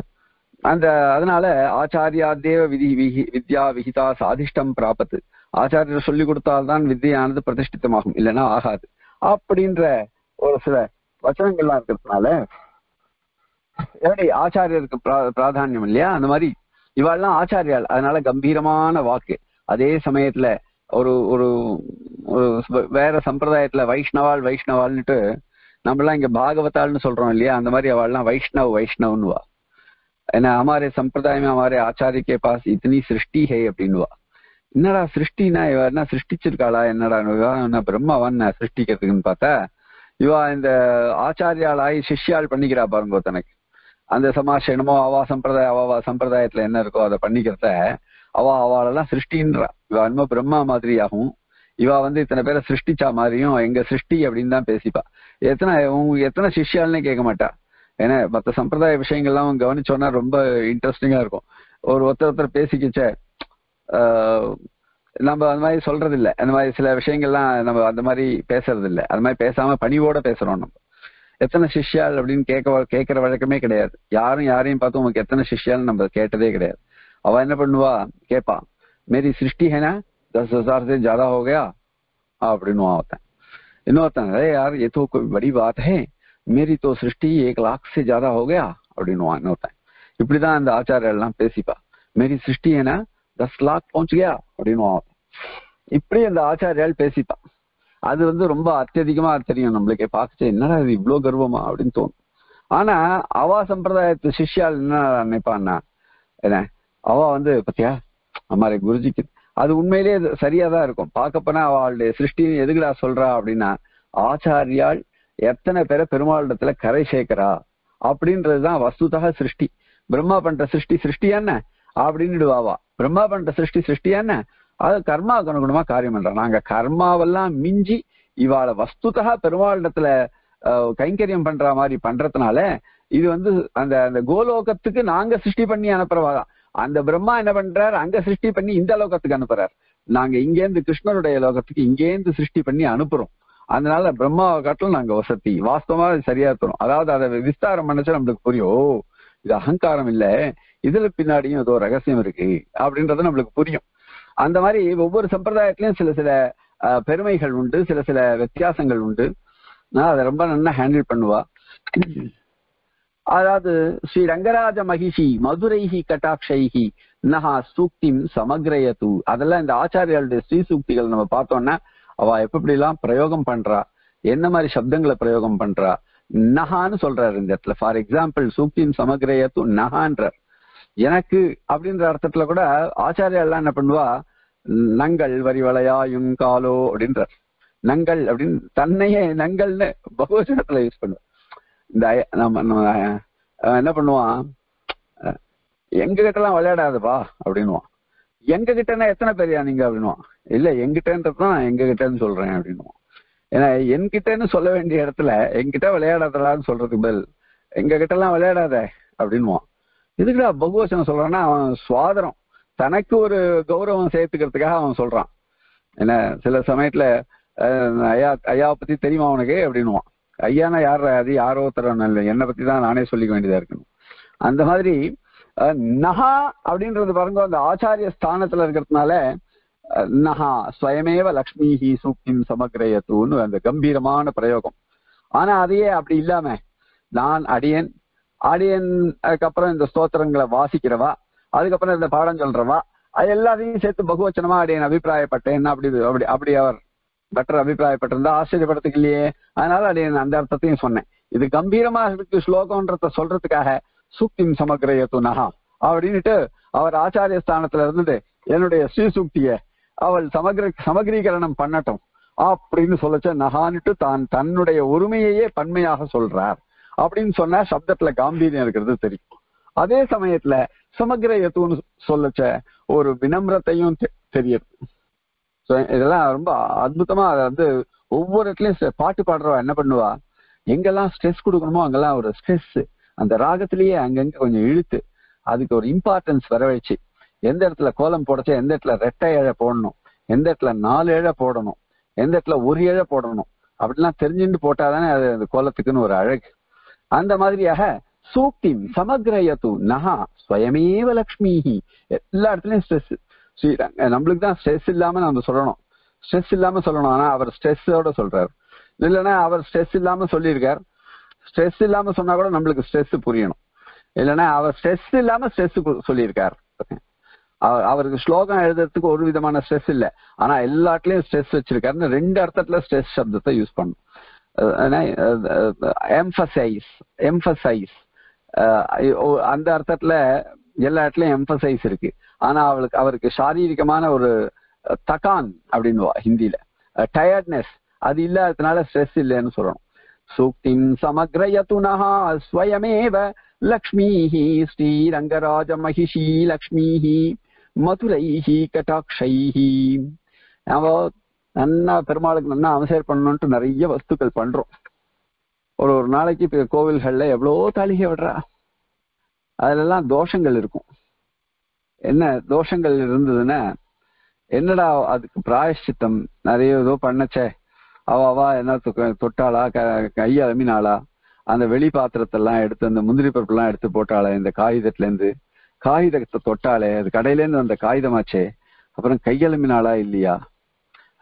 அந்த அதனால ஆச்சாரியா தேவ விதி விஹி வித்யா விஹிதா சாதிஷ்டம் பிராபத்து. ஆச்சாரியர் சொல்லி கொடுத்தால்தான் வித்தியானது பிரதிஷ்டிதமாகும், இல்லைன்னா ஆகாது அப்படின்ற ஒரு சில வசனங்கள்லாம் இருக்கிறதுனால எப்படி ஆச்சாரியருக்கு பிரா பிராதான்யம் இல்லையா? அந்த மாதிரி இவாள்லாம் ஆச்சாரியால். அதனால கம்பீரமான வாக்கு. அதே சமயத்துல ஒரு ஒரு வேற சம்பிரதாயத்துல வைஷ்ணவாள் வைஷ்ணவாள்னுட்டு நம்மளாம் இங்க பாகவதாள்னு சொல்றோம் இல்லையா? அந்த மாதிரி அவள்லாம் வைஷ்ணவ் வைஷ்ணவ்னுவா. ஏன்னா அமாரே சம்பிரதாயமே அமாரே ஆச்சாரியக்கே பாஸ் இத்தனி சிருஷ்டி ஹே அப்படின்னுவா. என்னடா சிருஷ்டினா இவ என்ன சிருஷ்டிச்சிருக்காளா என்னடா இவா பிரம்மவான் சிருஷ்டிக்கிறதுக்குன்னு பார்த்தா இவா இந்த ஆச்சாரியாளாய் சிஷ்யாள் பண்ணிக்கிறா பாருங்க. தனக்கு அந்த சமாஷ் என்னமோ அவா சம்பிரதாய அவா சம்பிரதாயத்துல என்ன இருக்கோ அதை பண்ணிக்கிறத அவா அவாளெல்லாம் சிருஷ்டின்றா. இவா என்னமோ பிரம்மா மாதிரியாகும். இவா வந்து இத்தனை பேரை சிருஷ்டிச்சா மாதிரியும் எங்க சிருஷ்டி அப்படின்னு தான் பேசிப்பா. எத்தனை எத்தனை சிஷ்யாள்னே கேட்க மாட்டா. ஏன்னா மற்ற சம்பிரதாய விஷயங்கள்லாம் அவங்க கவனிச்சோன்னா ரொம்ப இன்ட்ரெஸ்டிங்கா இருக்கும். ஒரு ஒருத்தர் ஒருத்தர் பேசிக்கிச்ச நம்ம அந்த மாதிரி சொல்றது இல்லை. அந்த மாதிரி சில விஷயங்கள்லாம் நம்ம அந்த மாதிரி பேசுறது இல்லை. அது மாதிரி பேசாம பணிவோட பேசுறோம். நம்ம எத்தனை சிஷ்யாள் அப்படின்னு கேட்க கேட்கற வழக்கமே கிடையாது. யாரும் யாரையும் பார்த்து உங்களுக்கு எத்தனை சிஷ்யாள்னு நம்ம கேட்டதே கிடையாது. அவ என்ன பண்ணுவா கேட்பா, மேரி சிருஷ்டி ஹேனா தஸ் ஹசார் சே ஜாதா ஹோகயா அப்படின்னு ஒருத்தன். இன்னொருத்தன் அதே யார் ஏதோ படி பாத் ஹே மேரி தோ சிருஷ்டி ஏக் லாக் சே ஜாதா ஹோகயா அப்படின்னு இன்னொருத்தன். இப்படிதான் அந்த ஆச்சாரியெல்லாம் பேசிப்பா. மேரி சிருஷ்டி ஏன்னா தஸ் லாக் போஞ்சுக்கியா அப்படின்னு இப்படி அந்த ஆச்சாரியால் பேசிப்பான். அது வந்து ரொம்ப அத்தியதிகமா தெரியும் நம்மளுக்கே. பார்த்துட்டு என்னடா இது இவ்வளோ கர்வமா அப்படின்னு தோணும். ஆனா அவா சம்பிரதாயத்து சிஷ்யால் என்ன நினைப்பான்னா என்ன वो पाया हमारे गुरुजी की अब उमे सर पाकपोना सृष्टि एदा अब आचार्या एतने पेरे पेरुमाल करै सेकरा अप्पडिन्रदुதான் वस्तुतः सृष्टि ब्रह्मा पण्ण सृष्टि सृष्टि एन्न अप्पडिन्नुडुवावा ब्रह्मा पण्ण सृष्टि सृष्टि एन्न अदु कर्मा अनुगुणमा कार्यम पण्रा नांगा कर्मावெல்லாம் मिंजी इवाल वस्तुतः पेरुमालडத்துல கைங்கரியம் பண்ற மாதிரி பண்றதனால இது வந்து அந்த அந்த கோலோகத்துக்கு நாங்க सृष्टि பண்ணி அனுப்புறவா அந்த ब्रह्मा என்ன பண்றார் அங்க सृष्टि பண்ணி இந்த லோகத்துக்கு அனுப்புறார் நாங்க இங்க இருந்து கிருஷ்ணருடைய லோகத்துக்கு இங்க இருந்து सृष्टि பண்ணி அனுப்புறோம் அதனால பிரம்மாவை காட்டிலும் நாங்க வசதி வாஸ்தவமா சரியா தரும் அதாவது அதை விஸ்தாரம் பண்ணச்ச நமக்கு புரியும் இது அகங்காரம் இல்ல இதுல பின்னாடியும் ஏதோ ரகசியம் இருக்கு அப்படின்றது நமக்கு புரியும் அந்த மாதிரி ஒவ்வொரு சம்பிரதாயத்திலயும் சில சில பெருமைகள் உண்டு சில சில வித்தியாசங்கள் உண்டு நான் அதை ரொம்ப நல்லா ஹேண்டில் பண்ணுவா அதாவது ஸ்ரீ ரங்கராஜ மகிஷி மதுரைஹி கடாக்ஷைஹி நஹா சூக்திம் சமக்ரயது அதெல்லாம் இந்த ஆச்சாரியாளுடைய ஸ்ரீ சூக்திகள் நம்ம பார்த்தோம்னா அவ எப்படிலாம் பிரயோகம் பண்றா என்ன மாதிரி சப்தங்களை பிரயோகம் பண்றா நஹான்னு சொல்றாரு இந்த இடத்துல ஃபார் எக்ஸாம்பிள் சூக்திம் சமக்ரயது நஹான்ற எனக்கு அப்படின்ற அர்த்தத்துல கூட ஆச்சாரியாலாம் என்ன பண்ணுவா நங்கள் வரிவளையாயும் காலோ அப்படின்றார் நங்கள் அப்படின்னு தன்னையே நங்கள்னு பகுவச்சனத்துல யூஸ் பண்ணுவா இந்த நம்ம நம்ம என்ன பண்ணுவான் எங்க கிட்ட எல்லாம் விளையாடாதுப்பா அப்படின்னுவான் எங்க கிட்டன்னா எத்தனை பேரையா நீங்க அப்படின்னுவான் இல்ல எங்கிட்டன்றதுதான் எங்க கிட்டன்னு சொல்றேன் அப்படின்னுவோம் ஏன்னா என்கிட்டன்னு சொல்ல வேண்டிய இடத்துல என்கிட்ட விளையாடாதலான்னு சொல்றதுக்கு பதில் எங்க கிட்ட எல்லாம் விளையாடாத அப்படின்னுவான் இதுக்குடா பகுவச்சனம் சொல்றான்னா அவன் சுவாதரம் தனக்கு ஒரு கௌரவம் சேர்த்துக்கிறதுக்காக அவன் சொல்றான் என்ன சில சமயத்துல ஐயா ஐயாவை பத்தி தெரியுமா அவனுக்கு அப்படின்னுவான் ஐயானா யார் அது யாரோ ஒருத்தரவன் இல்லை என்னை பத்தி தான் நானே சொல்லிக்க வேண்டியதா இருக்கணும் அந்த மாதிரி நகா அப்படின்றது பாருங்க அந்த ஆச்சாரிய ஸ்தானத்துல இருக்கிறதுனால நஹா ஸ்வயமேவ லக்ஷ்மிஹி சூக்திம் சமக்ரயதுன்னு அந்த கம்பீரமான பிரயோகம் ஆனா அதையே அப்படி இல்லாம நான் அடியன் அடியனுக்கு அப்புறம் இந்த ஸ்தோத்திரங்களை வாசிக்கிறவா அதுக்கப்புறம் இந்த பாடம் சொல்றவா அது எல்லாத்தையும் சேர்த்து பகுவச்சனமா அடியன் அபிப்பிராயப்பட்டேன் அப்படி அப்படி அப்படி அவர் பெட்டர் அபிப்பிராயப்பட்டிருந்தா ஆச்சரியப்படுத்துக்கு இல்லையே அதனால அடியன் அந்த அர்த்தத்தையும் சொன்னேன் இது கம்பீரமா இருக்கு ஸ்லோகம்ன்றத சொல்றதுக்காக சூக்திம் சமக்ரயது நஹா அப்படின்னுட்டு அவர் ஆச்சாரிய ஸ்தானத்துல இருந்துட்டு என்னுடைய ஸ்ரீ சூக்திய அவள் சமக்ர சமக்ரீகரணம் பண்ணட்டும் அப்படின்னு சொல்லச்ச நகான்ட்டு தான் தன்னுடைய உரிமையையே பன்மையாக சொல்றார் அப்படின்னு சொன்னா சப்தத்துல காம்பீரியம் இருக்கிறது தெரியும் அதே சமயத்துல சமக்ரயத்துன்னு சொல்லச்ச ஒரு வினம்ரத்தையும் தெரியுது இதெல்லாம் ரொம்ப அற்புதமா அதை வந்து ஒவ்வொரு இடத்துலயும் பாட்டு பாடுறவா என்ன பண்ணுவா எங்கெல்லாம் ஸ்ட்ரெஸ் கொடுக்கணுமோ அங்கெல்லாம் ஒரு ஸ்ட்ரெஸ் அந்த ராகத்திலேயே அங்கங்க கொஞ்சம் இழுத்து அதுக்கு ஒரு இம்பார்ட்டன்ஸ் வரவழைச்சு எந்த இடத்துல கோலம் போடச்சா எந்த இடத்துல ரெட்டை இழை போடணும் எந்த இடத்துல நாலு இழை போடணும் எந்த இடத்துல ஒரு இழை போடணும் அப்படிலாம் தெரிஞ்சுட்டு போட்டாதானே அது அந்த கோலத்துக்குன்னு ஒரு அழகு அந்த மாதிரியாக சூக்திம் சமக்ரயது நஹா ஸ்வயமேவ லக்ஷ்மிஹி எல்லா இடத்துலயும் ஸ்ட்ரெஸ் நம்மளுக்கு தான் ஸ்ட்ரெஸ் இல்லாம நம்ம சொல்லணும் ஸ்ட்ரெஸ் இல்லாம சொல்லணும் ஆனா அவர் ஸ்ட்ரெஸ்ஸோட சொல்றாரு இல்லைன்னா அவர் ஸ்ட்ரெஸ் இல்லாம சொல்லியிருக்கார் ஸ்ட்ரெஸ் இல்லாம சொன்னா கூட நம்மளுக்கு ஸ்ட்ரெஸ் புரியணும் இல்லைன்னா அவர் ஸ்ட்ரெஸ் இல்லாம ஸ்ட்ரெஸ் சொல்லியிருக்கார் அவருக்கு ஸ்லோகம் எழுதுறதுக்கு ஒரு விதமான ஸ்ட்ரெஸ் இல்லை ஆனா எல்லாத்துலயும் ஸ்ட்ரெஸ் வச்சிருக்காருன்னு ரெண்டு அர்த்தத்துல ஸ்ட்ரெஸ் சப்தத்தை யூஸ் பண்ணும் எம்பசைஸ் எம்பசைஸ் அந்த அர்த்தத்துல எல்லா இடத்துலயும் எம்பசைஸ் இருக்கு ஆனா அவளுக்கு அவருக்கு சாரீரிகமான ஒரு தகான் அப்படின்னுவா ஹிந்தியில டயர்ட்னஸ் அது இல்லாததுனால ஸ்ட்ரெஸ் இல்லைன்னு சொல்லணும் சூக்திம் சமக்ரயது நஹா ஸ்வயமேவ லக்ஷ்மிஹி ஸ்ரீ ரங்கராஜ மகிஷி லக்ஷ்மிஹி மதுரைஹி கடாக்ஷைஹி நாம நன்னா பெருமாளுக்கு நன்னா அபிஷேகம் பண்ணணும்னு நிறைய வஸ்துக்கள் பண்றோம் ஒரு ஒரு நாளைக்கு கோவில்கள்ல எவ்வளோ தாளிகை விடுறா அதுலெல்லாம் தோஷங்கள் இருக்கும் என்ன தோஷங்கள் இருந்ததுன்னா என்னடா அதுக்கு பிராயஷ்சித்தம் நிறைய ஏதோ பண்ணச்சே அவாவா என்ன தொட்டாளா கைய அலமினாளா அந்த வெளி பாத்திரத்தெல்லாம் எடுத்து அந்த முந்திரி பருப்புலாம் எடுத்து போட்டாளே இந்த காகிதத்துல இருந்து காகிதத்தை தொட்டாலே அது கடையிலேருந்து அந்த காகிதமாச்சே அப்புறம் கையெழுமினாளா இல்லையா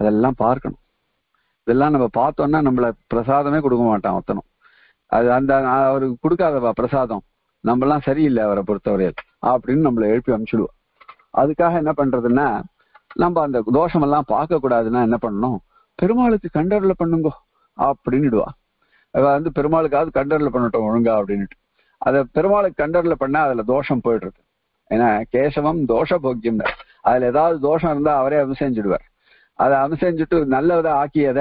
அதெல்லாம் பார்க்கணும் இதெல்லாம் நம்ம பார்த்தோம்னா நம்மள பிரசாதமே கொடுக்க மாட்டான் ஒத்தனும் அது அந்த அவருக்கு கொடுக்காதவா பிரசாதம் நம்மளாம் சரியில்லை அவரை பொறுத்தவரையில் அப்படின்னு நம்மளை எழுப்பி அனுப்பிச்சுடுவோம் அதுக்காக என்ன பண்றதுன்னா நம்ம அந்த தோஷமெல்லாம் பார்க்க கூடாதுன்னா என்ன பண்ணணும் பெருமாளுக்கு கண்டறில பண்ணுங்கோ அப்படின்னுடுவா அவ வந்து பெருமாளுக்காவது கண்டறில பண்ணட்டும் ஒழுங்கா அப்படின்ட்டு அதை பெருமாளுக்கு கண்டறில பண்ணா அதுல தோஷம் போயிடுறது ஏன்னா கேசவம் தோஷ போக்கியம் தான். அதுல ஏதாவது தோஷம் இருந்தா அவரே அனுசரிச்சுடுவார். அதை அனுசரிச்சுட்டு நல்லதை ஆக்கியத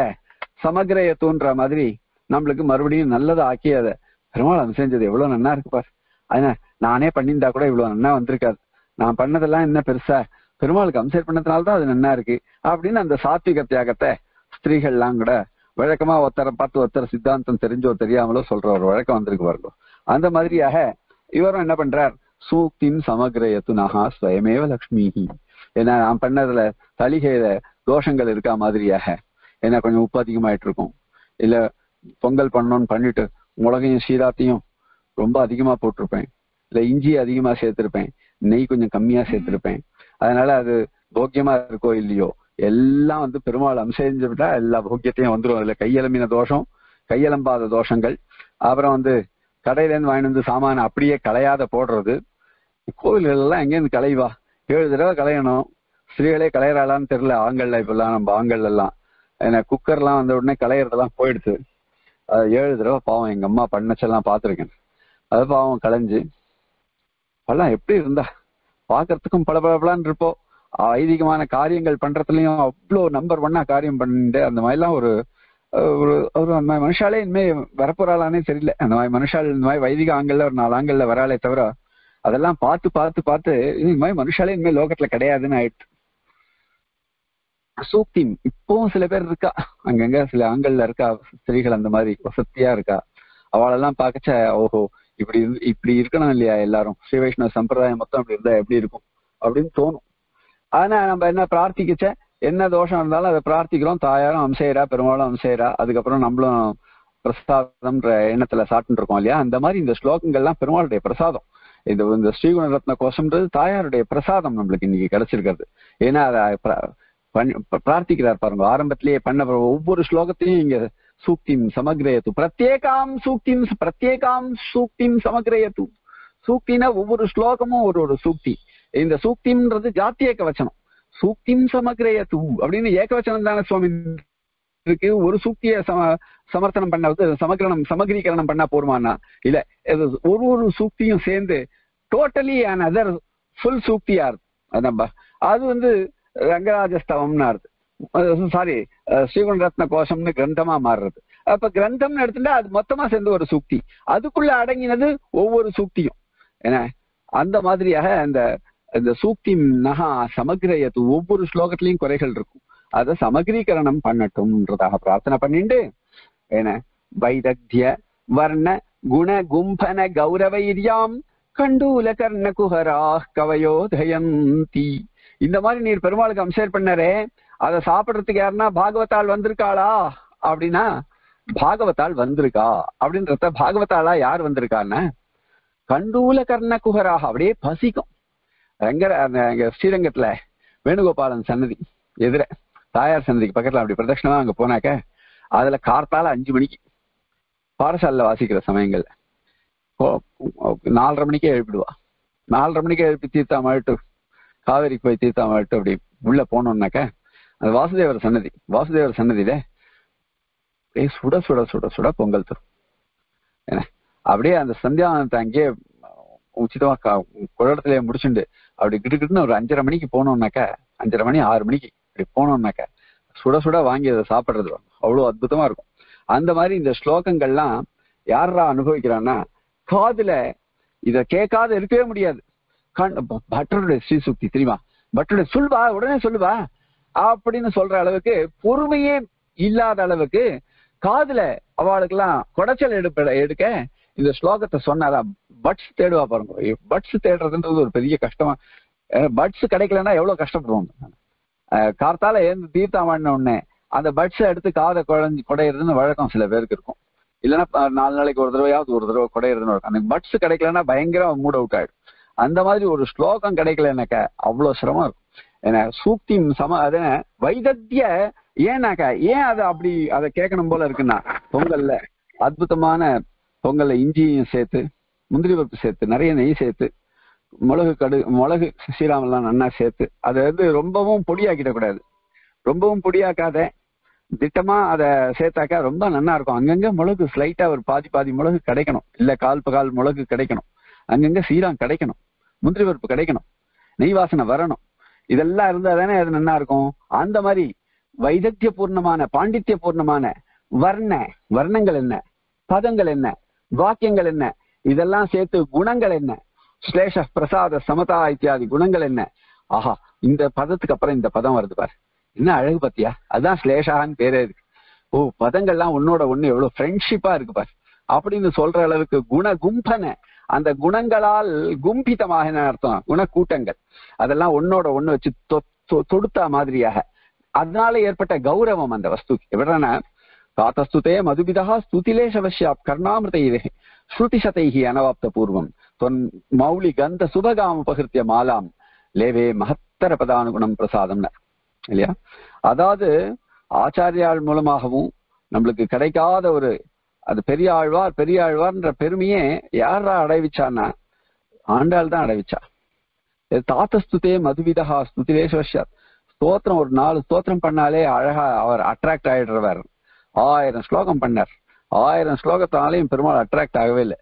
சமகிரயத்துன்ற மாதிரி நம்மளுக்கு மறுபடியும் நல்லதை ஆக்கியத பெருமாள் அனுசரிச்சது எவ்வளவு நன்னா இருக்குப்பார். ஆனா நானே பண்ணியிருந்தா கூட இவ்வளவு நன்னா வந்திருக்காது, நான் பண்ணதெல்லாம் என்ன பெருசா, பெருமாளுக்கு அம்சேர் பண்ணதுனால்தான் அது நன்னா இருக்கு அப்படின்னு அந்த சாத்விக தியாகத்தை ஸ்திரீகள்லாம் கூட வழக்கமா ஒருத்தரை பார்த்து ஒருத்தர் சித்தாந்தம் தெரிஞ்சோ தெரியாமலோ சொல்ற ஒரு வழக்கம் வந்திருக்கு பாருங்க. அந்த மாதிரியாக இவரும் என்ன பண்றார், சூக்தின் சமகிரயத்து நகா ஸ்வயமேவ லக்ஷ்மி. ஏன்னா நான் பண்ணதுல தளிகையில தோஷங்கள் இருக்கா மாதிரியாக, ஏன்னா கொஞ்சம் உப்பு அதிகமாயிட்டு இருக்கும், இல்ல பொங்கல் பண்ணணும்னு பண்ணிட்டு மிளகையும் சீராத்தையும் ரொம்ப அதிகமா போட்டிருப்பேன், இல்ல இஞ்சி அதிகமா சேர்த்திருப்பேன், நெய் கொஞ்சம் கம்மியா சேர்த்திருப்பேன், அதனால அது போக்கியமா இருக்கோ இல்லையோ எல்லாம் வந்து பெருமாள் அம்சரிஞ்சுட்டா எல்லா போக்கியத்தையும் வந்துடும். அதுல கையெலம்பின தோஷம், கையெலம்பாத தோஷங்கள், அப்புறம் வந்து கடையிலேருந்து வாங்கிட்டு வந்து சாமான அப்படியே களையாத போடுறது. கோவில்கள் எல்லாம் எங்கேருந்து களைவா, ஏழு தடவை களையணும். ஸ்திரீகளே களையறாளான்னு தெரியல ஆண்கள்ல, இப்பெல்லாம் நம்ம ஆண்கள் எல்லாம் ஏன்னா குக்கர்லாம் வந்த உடனே களையறதெல்லாம் போயிடுச்சு. அது ஏழு தடவை பாவம் எங்க அம்மா பண்ணச்செல்லாம் பார்த்துருக்கேன். அது பாவம் களைஞ்சு பழம் எப்படி இருந்தா, பார்க்கறதுக்கும் பளபளபளான்னு இருப்போம். ஐதீகமான காரியங்கள் பண்றதுலயும் அவ்வளோ நம்பர் ஒன்னா காரியம் பண்ணிட்டு அந்த மாதிரிலாம் ஒரு ஒரு அந்த மாதிரி மனுஷாலே இனிமே வரப்போறாளானே தெரியல. அந்த மாதிரி மனுஷால் இந்த மாதிரி வைதிக ஆங்கள்ல ஒரு நாலு ஆங்கள்ல வராளே தவிர அதெல்லாம் பார்த்து பார்த்து பார்த்து இந்த மாதிரி மனுஷாலே இனிமேல் லோகத்துல கிடையாதுன்னு ஆயிட்டு. சூக்தி இப்பவும் சில பேர் இருக்கா அங்கங்க, சில ஆங்கள்ல இருக்கா ஸ்திரீகள் அந்த மாதிரி வசதியா இருக்கா, அவளெல்லாம் பார்க்கச்ச ஓஹோ இப்படி இப்படி இருக்கணும் இல்லையா, எல்லாரும் ஸ்ரீ வைஷ்ணவ சம்பிரதாயம் மொத்தம் அப்படி இருந்தா எப்படி இருக்கும் அப்படின்னு தோணும். ஆனா நம்ம என்ன பிரார்த்திக்கிச்ச என்ன தோஷம் இருந்தாலும் அதை பிரார்த்திக்கிறோம், தாயாரும் அம்சேரா பெருமாளும் அம்சேரா, அதுக்கப்புறம் நம்மளும் பிரசாதம்ன்ற எண்ணத்துல சாப்பிட்டு இருக்கோம் இல்லையா. அந்த மாதிரி இந்த ஸ்லோகங்கள்லாம் பெருமாளுடைய பிரசாதம். இது இந்த ஸ்ரீகுண ரத்ன கோஷம்ன்றது தாயாருடைய பிரசாதம் நம்மளுக்கு இன்னைக்கு கிடைச்சிருக்கிறது. ஏன்னா அதை பிரார்த்திக்கிறார் பாருங்க ஆரம்பத்திலேயே பண்ண ஒவ்வொரு ஸ்லோகத்தையும். இங்க சூக்திம் சமகிரயத்து பிரத்யேகாம் சூக்திம் பிரத்யேகாம் சூக்திம் சமகிரயத்து. சூக்தினா ஒவ்வொரு ஸ்லோகமும் ஒரு ஒரு சூக்தி. இந்த சூக்தின்றது ஜாத்தி ஏக்கவச்சனம். சூக்திம் சமகிரயத்து அப்படின்னு ஏக்கவச்சனம் தானே சுவாமி இருக்கு. ஒரு சூக்தியை சம சமர்த்தனம் பண்ண சமகிரணம் சமகிரீகரணம் பண்ணா போருமானா, இல்ல ஒரு ஒரு சூக்தியும் சேர்ந்து டோட்டலி அண்ட் அதர் ஃபுல் சூக்தியா இருக்கு. நம்ம அது வந்து ரங்கராஜஸ்தவம்னு ஆறுது, சாரி ஸ்ரீகுண ரத்ன கோஷம்னு கிரந்தமா மாறுறது. அப்ப கிரந்தம்னு எடுத்துட்டா அது மொத்தமா சேர்ந்து ஒரு சூக்தி, அதுக்குள்ள அடங்கினது ஒவ்வொரு சூக்தியும். ஏன்னா அந்த மாதிரியாக அந்த இந்த சூக்தி நகா சமகிரயத்து ஒவ்வொரு ஸ்லோகத்திலையும் குறைகள் இருக்கும், அதை சமகிரீகரணம் பண்ணட்டும்ன்றதாக பிரார்த்தனை பண்ணிண்டு ஏன்னா வைதக்திய வர்ண குண கும்பன கௌரவைரியாம் கண்டூல கர்ண குஹராஹ் கவயோதயந்தி. இந்த மாதிரி நீர் பெருமாளுக்கு அம்சேர் பண்ணாரே அதை சாப்பிட்றதுக்கு யாருன்னா பாகவதாள் வந்திருக்காளா அப்படின்னா பாகவதாள் வந்திருக்கா அப்படின்றத பாகவதாளா யார் வந்திருக்கான்னா கண்டூல கர்ண குஹராக அப்படியே பசிக்கும். ரங்க ஸ்ரீரங்கத்துல வேணுகோபாலன் சன்னதி எதிர தாயார் சன்னதிக்கு பக்கத்துல அப்படி பிரதட்சணமா அங்க போனாக்க அதுல கார்த்தால அஞ்சு மணிக்கு பாடசாலையில வாசிக்கிற சமயங்கள்ல நாலரை மணிக்கே எழுப்பிடுவா. நாலரை மணிக்கே எழுப்பி தீர்த்தம் ஆயிட்டு காவேரிக்கு போய் தீர்த்தம் ஆயிட்டு அப்படி உள்ள போனோம்னாக்க அந்த வாசுதேவர் சன்னதி, வாசுதேவர் சன்னதியில சுட சுட சுட சுட பொங்கல் தரும். ஏன்னா அப்படியே அந்த சந்தியாவனத்தை அங்கேயே உச்சிதமா கா குளத்திலேயே முடிச்சுண்டு அப்படி கிட்டுக்கிட்டுன்னு ஒரு அஞ்சரை மணிக்கு போனோம்னாக்கா, அஞ்சரை மணி ஆறு மணிக்கு இப்படி போனோம்னாக்கா சுட சுட வாங்கி அதை சாப்பிட்றது அவ்வளோ அற்புதமா இருக்கும். அந்த மாதிரி இந்த ஸ்லோகங்கள்லாம் யாரா அனுபவிக்கிறான்னா காதுல இதை கேட்காத இருக்கவே முடியாது. கண் பட்டருடைய ஸ்ரீசுக்தி தெரியுமா, பட்டருடைய சொல்வா உடனே சொல்லுவா அப்படின்னு சொல்ற அளவுக்கு பொறுமையே இல்லாத அளவுக்கு காதுல அவளுக்கெல்லாம் குடைச்சல் எடுப்ப எடுக்க இந்த ஸ்லோகத்தை சொன்னாதான் பட்ஸ் தேடுவா பாருங்க. பட்ஸ் தேடுறதுன்றது ஒரு பெரிய கஷ்டமா, பட்ஸ் கிடைக்கலன்னா எவ்வளவு கஷ்டப்படுவாங்க. கார்த்தால ஏந்து தீர்த்தம் ஆடின உடனே அந்த பட்ஸை எடுத்து காதை குழஞ்சி குடையிறதுன்னு வழக்கம் சில பேருக்கு இருக்கும். இல்லைன்னா நாலு நாளைக்கு ஒரு தடவையாவது ஒரு தடவை குடையிறதுன்னு வழக்கம். அந்த பட்ஸ் கிடைக்கலன்னா பயங்கர மூட் அவுட் ஆயிடும். அந்த மாதிரி ஒரு ஸ்லோகம் கிடைக்கலனாக்க அவ்வளவு சிரமம் இருக்கும். ஏன்னா சூக்தி சம அது வைதத்திய ஏன்னாக்கா ஏன் அதை அப்படி அதை கேட்கணும் போல இருக்குன்னா பொங்கல்ல அற்புதமான பொங்கல்ல இஞ்சியும் சேர்த்து முந்திரி பருப்பு சேர்த்து நிறைய நெய் சேர்த்து மிளகு கடு மிளகு சீராமெல்லாம் நன்னா சேர்த்து அதை வந்து ரொம்பவும் பொடியாக்கிடக்கூடாது. ரொம்பவும் பொடியாக்காத திட்டமா அதை சேர்த்தாக்கா ரொம்ப நல்லா இருக்கும். அங்கங்க மிளகு ஸ்லைட்டா ஒரு பாதி பாதி மிளகு கிடைக்கணும், இல்லை கால் கால் மிளகு கிடைக்கணும், அங்கங்க சீரம் கிடைக்கணும். முந்திரி பருப்பு கிடைக்கணும், நெய் வாசனை வரணும். இதெல்லாம் இருந்தா தானே அது நல்லா இருக்கும். அந்த மாதிரி வைதக்திய பூர்ணமான பாண்டித்ய பூர்ணமான வர்ண வர்ணங்கள் என்ன, பதங்கள் என்ன, வாக்கியங்கள் என்ன, இதெல்லாம் சேர்த்து குணங்கள் என்ன, ஸ்லேஷ பிரசாத சமதா இத்தியாதி குணங்கள் என்ன. ஆஹா, இந்த பதத்துக்கு அப்புறம் இந்த பதம் வருது பாரு, என்ன அழகு பத்தியா, அதுதான் ஸ்லேஷான்னு பேரே இருக்கு. ஓ, பதங்கள்லாம் உன்னோட ஒண்ணு எவ்வளவு ஃப்ரெண்ட்ஷிப்பா இருக்கு பாரு அப்படின்னு சொல்ற அளவுக்கு குண கும்பன, அந்த குணங்களால் கும்பிதமாக என்ன அர்த்தம், குண கூட்டங்கள் அதெல்லாம் ஒன்னோட ஒண்ணு வச்சு தொடுத்தா மாதிரியாக, அதனால ஏற்பட்ட கௌரவம் அந்த வஸ்துக்கு. எப்படின்னா காத்தஸ்துதே மதுபிதா ஸ்துதிலே சவஷ்யாப் கர்ணாமிருதே ஸ்ருதி சதைஹி அனவாப்த பூர்வம் தொன் மௌலி கந்த சுபகாம பகிர்த்திய மாலாம் லேவே மகத்தர பதானுகுணம் பிரசாதம்னா இல்லையா. அதாவது ஆச்சாரியாள் மூலமாகவும் நம்மளுக்கு கிடைக்காத ஒரு அது பெரிய ஆழ்வார் பெரிய ஆழ்வார்ன்ற பெருமையே யாரா அடைவிச்சான்னா ஆண்டாள் தான் அடைவிச்சா. தாத்தஸ்துதே மதுவிதா ஸ்துதிலே சவஷ்யாத், ஸ்தோத்திரம் ஒரு நாலு ஸ்தோத்திரம் பண்ணாலே அழகா அவர் அட்ராக்ட் ஆயிடுறவர். ஆயிரம் ஸ்லோகம் பண்ணார், ஆயிரம் ஸ்லோகத்தினாலையும் பெருமாள் அட்ராக்ட் ஆகவே இல்லை.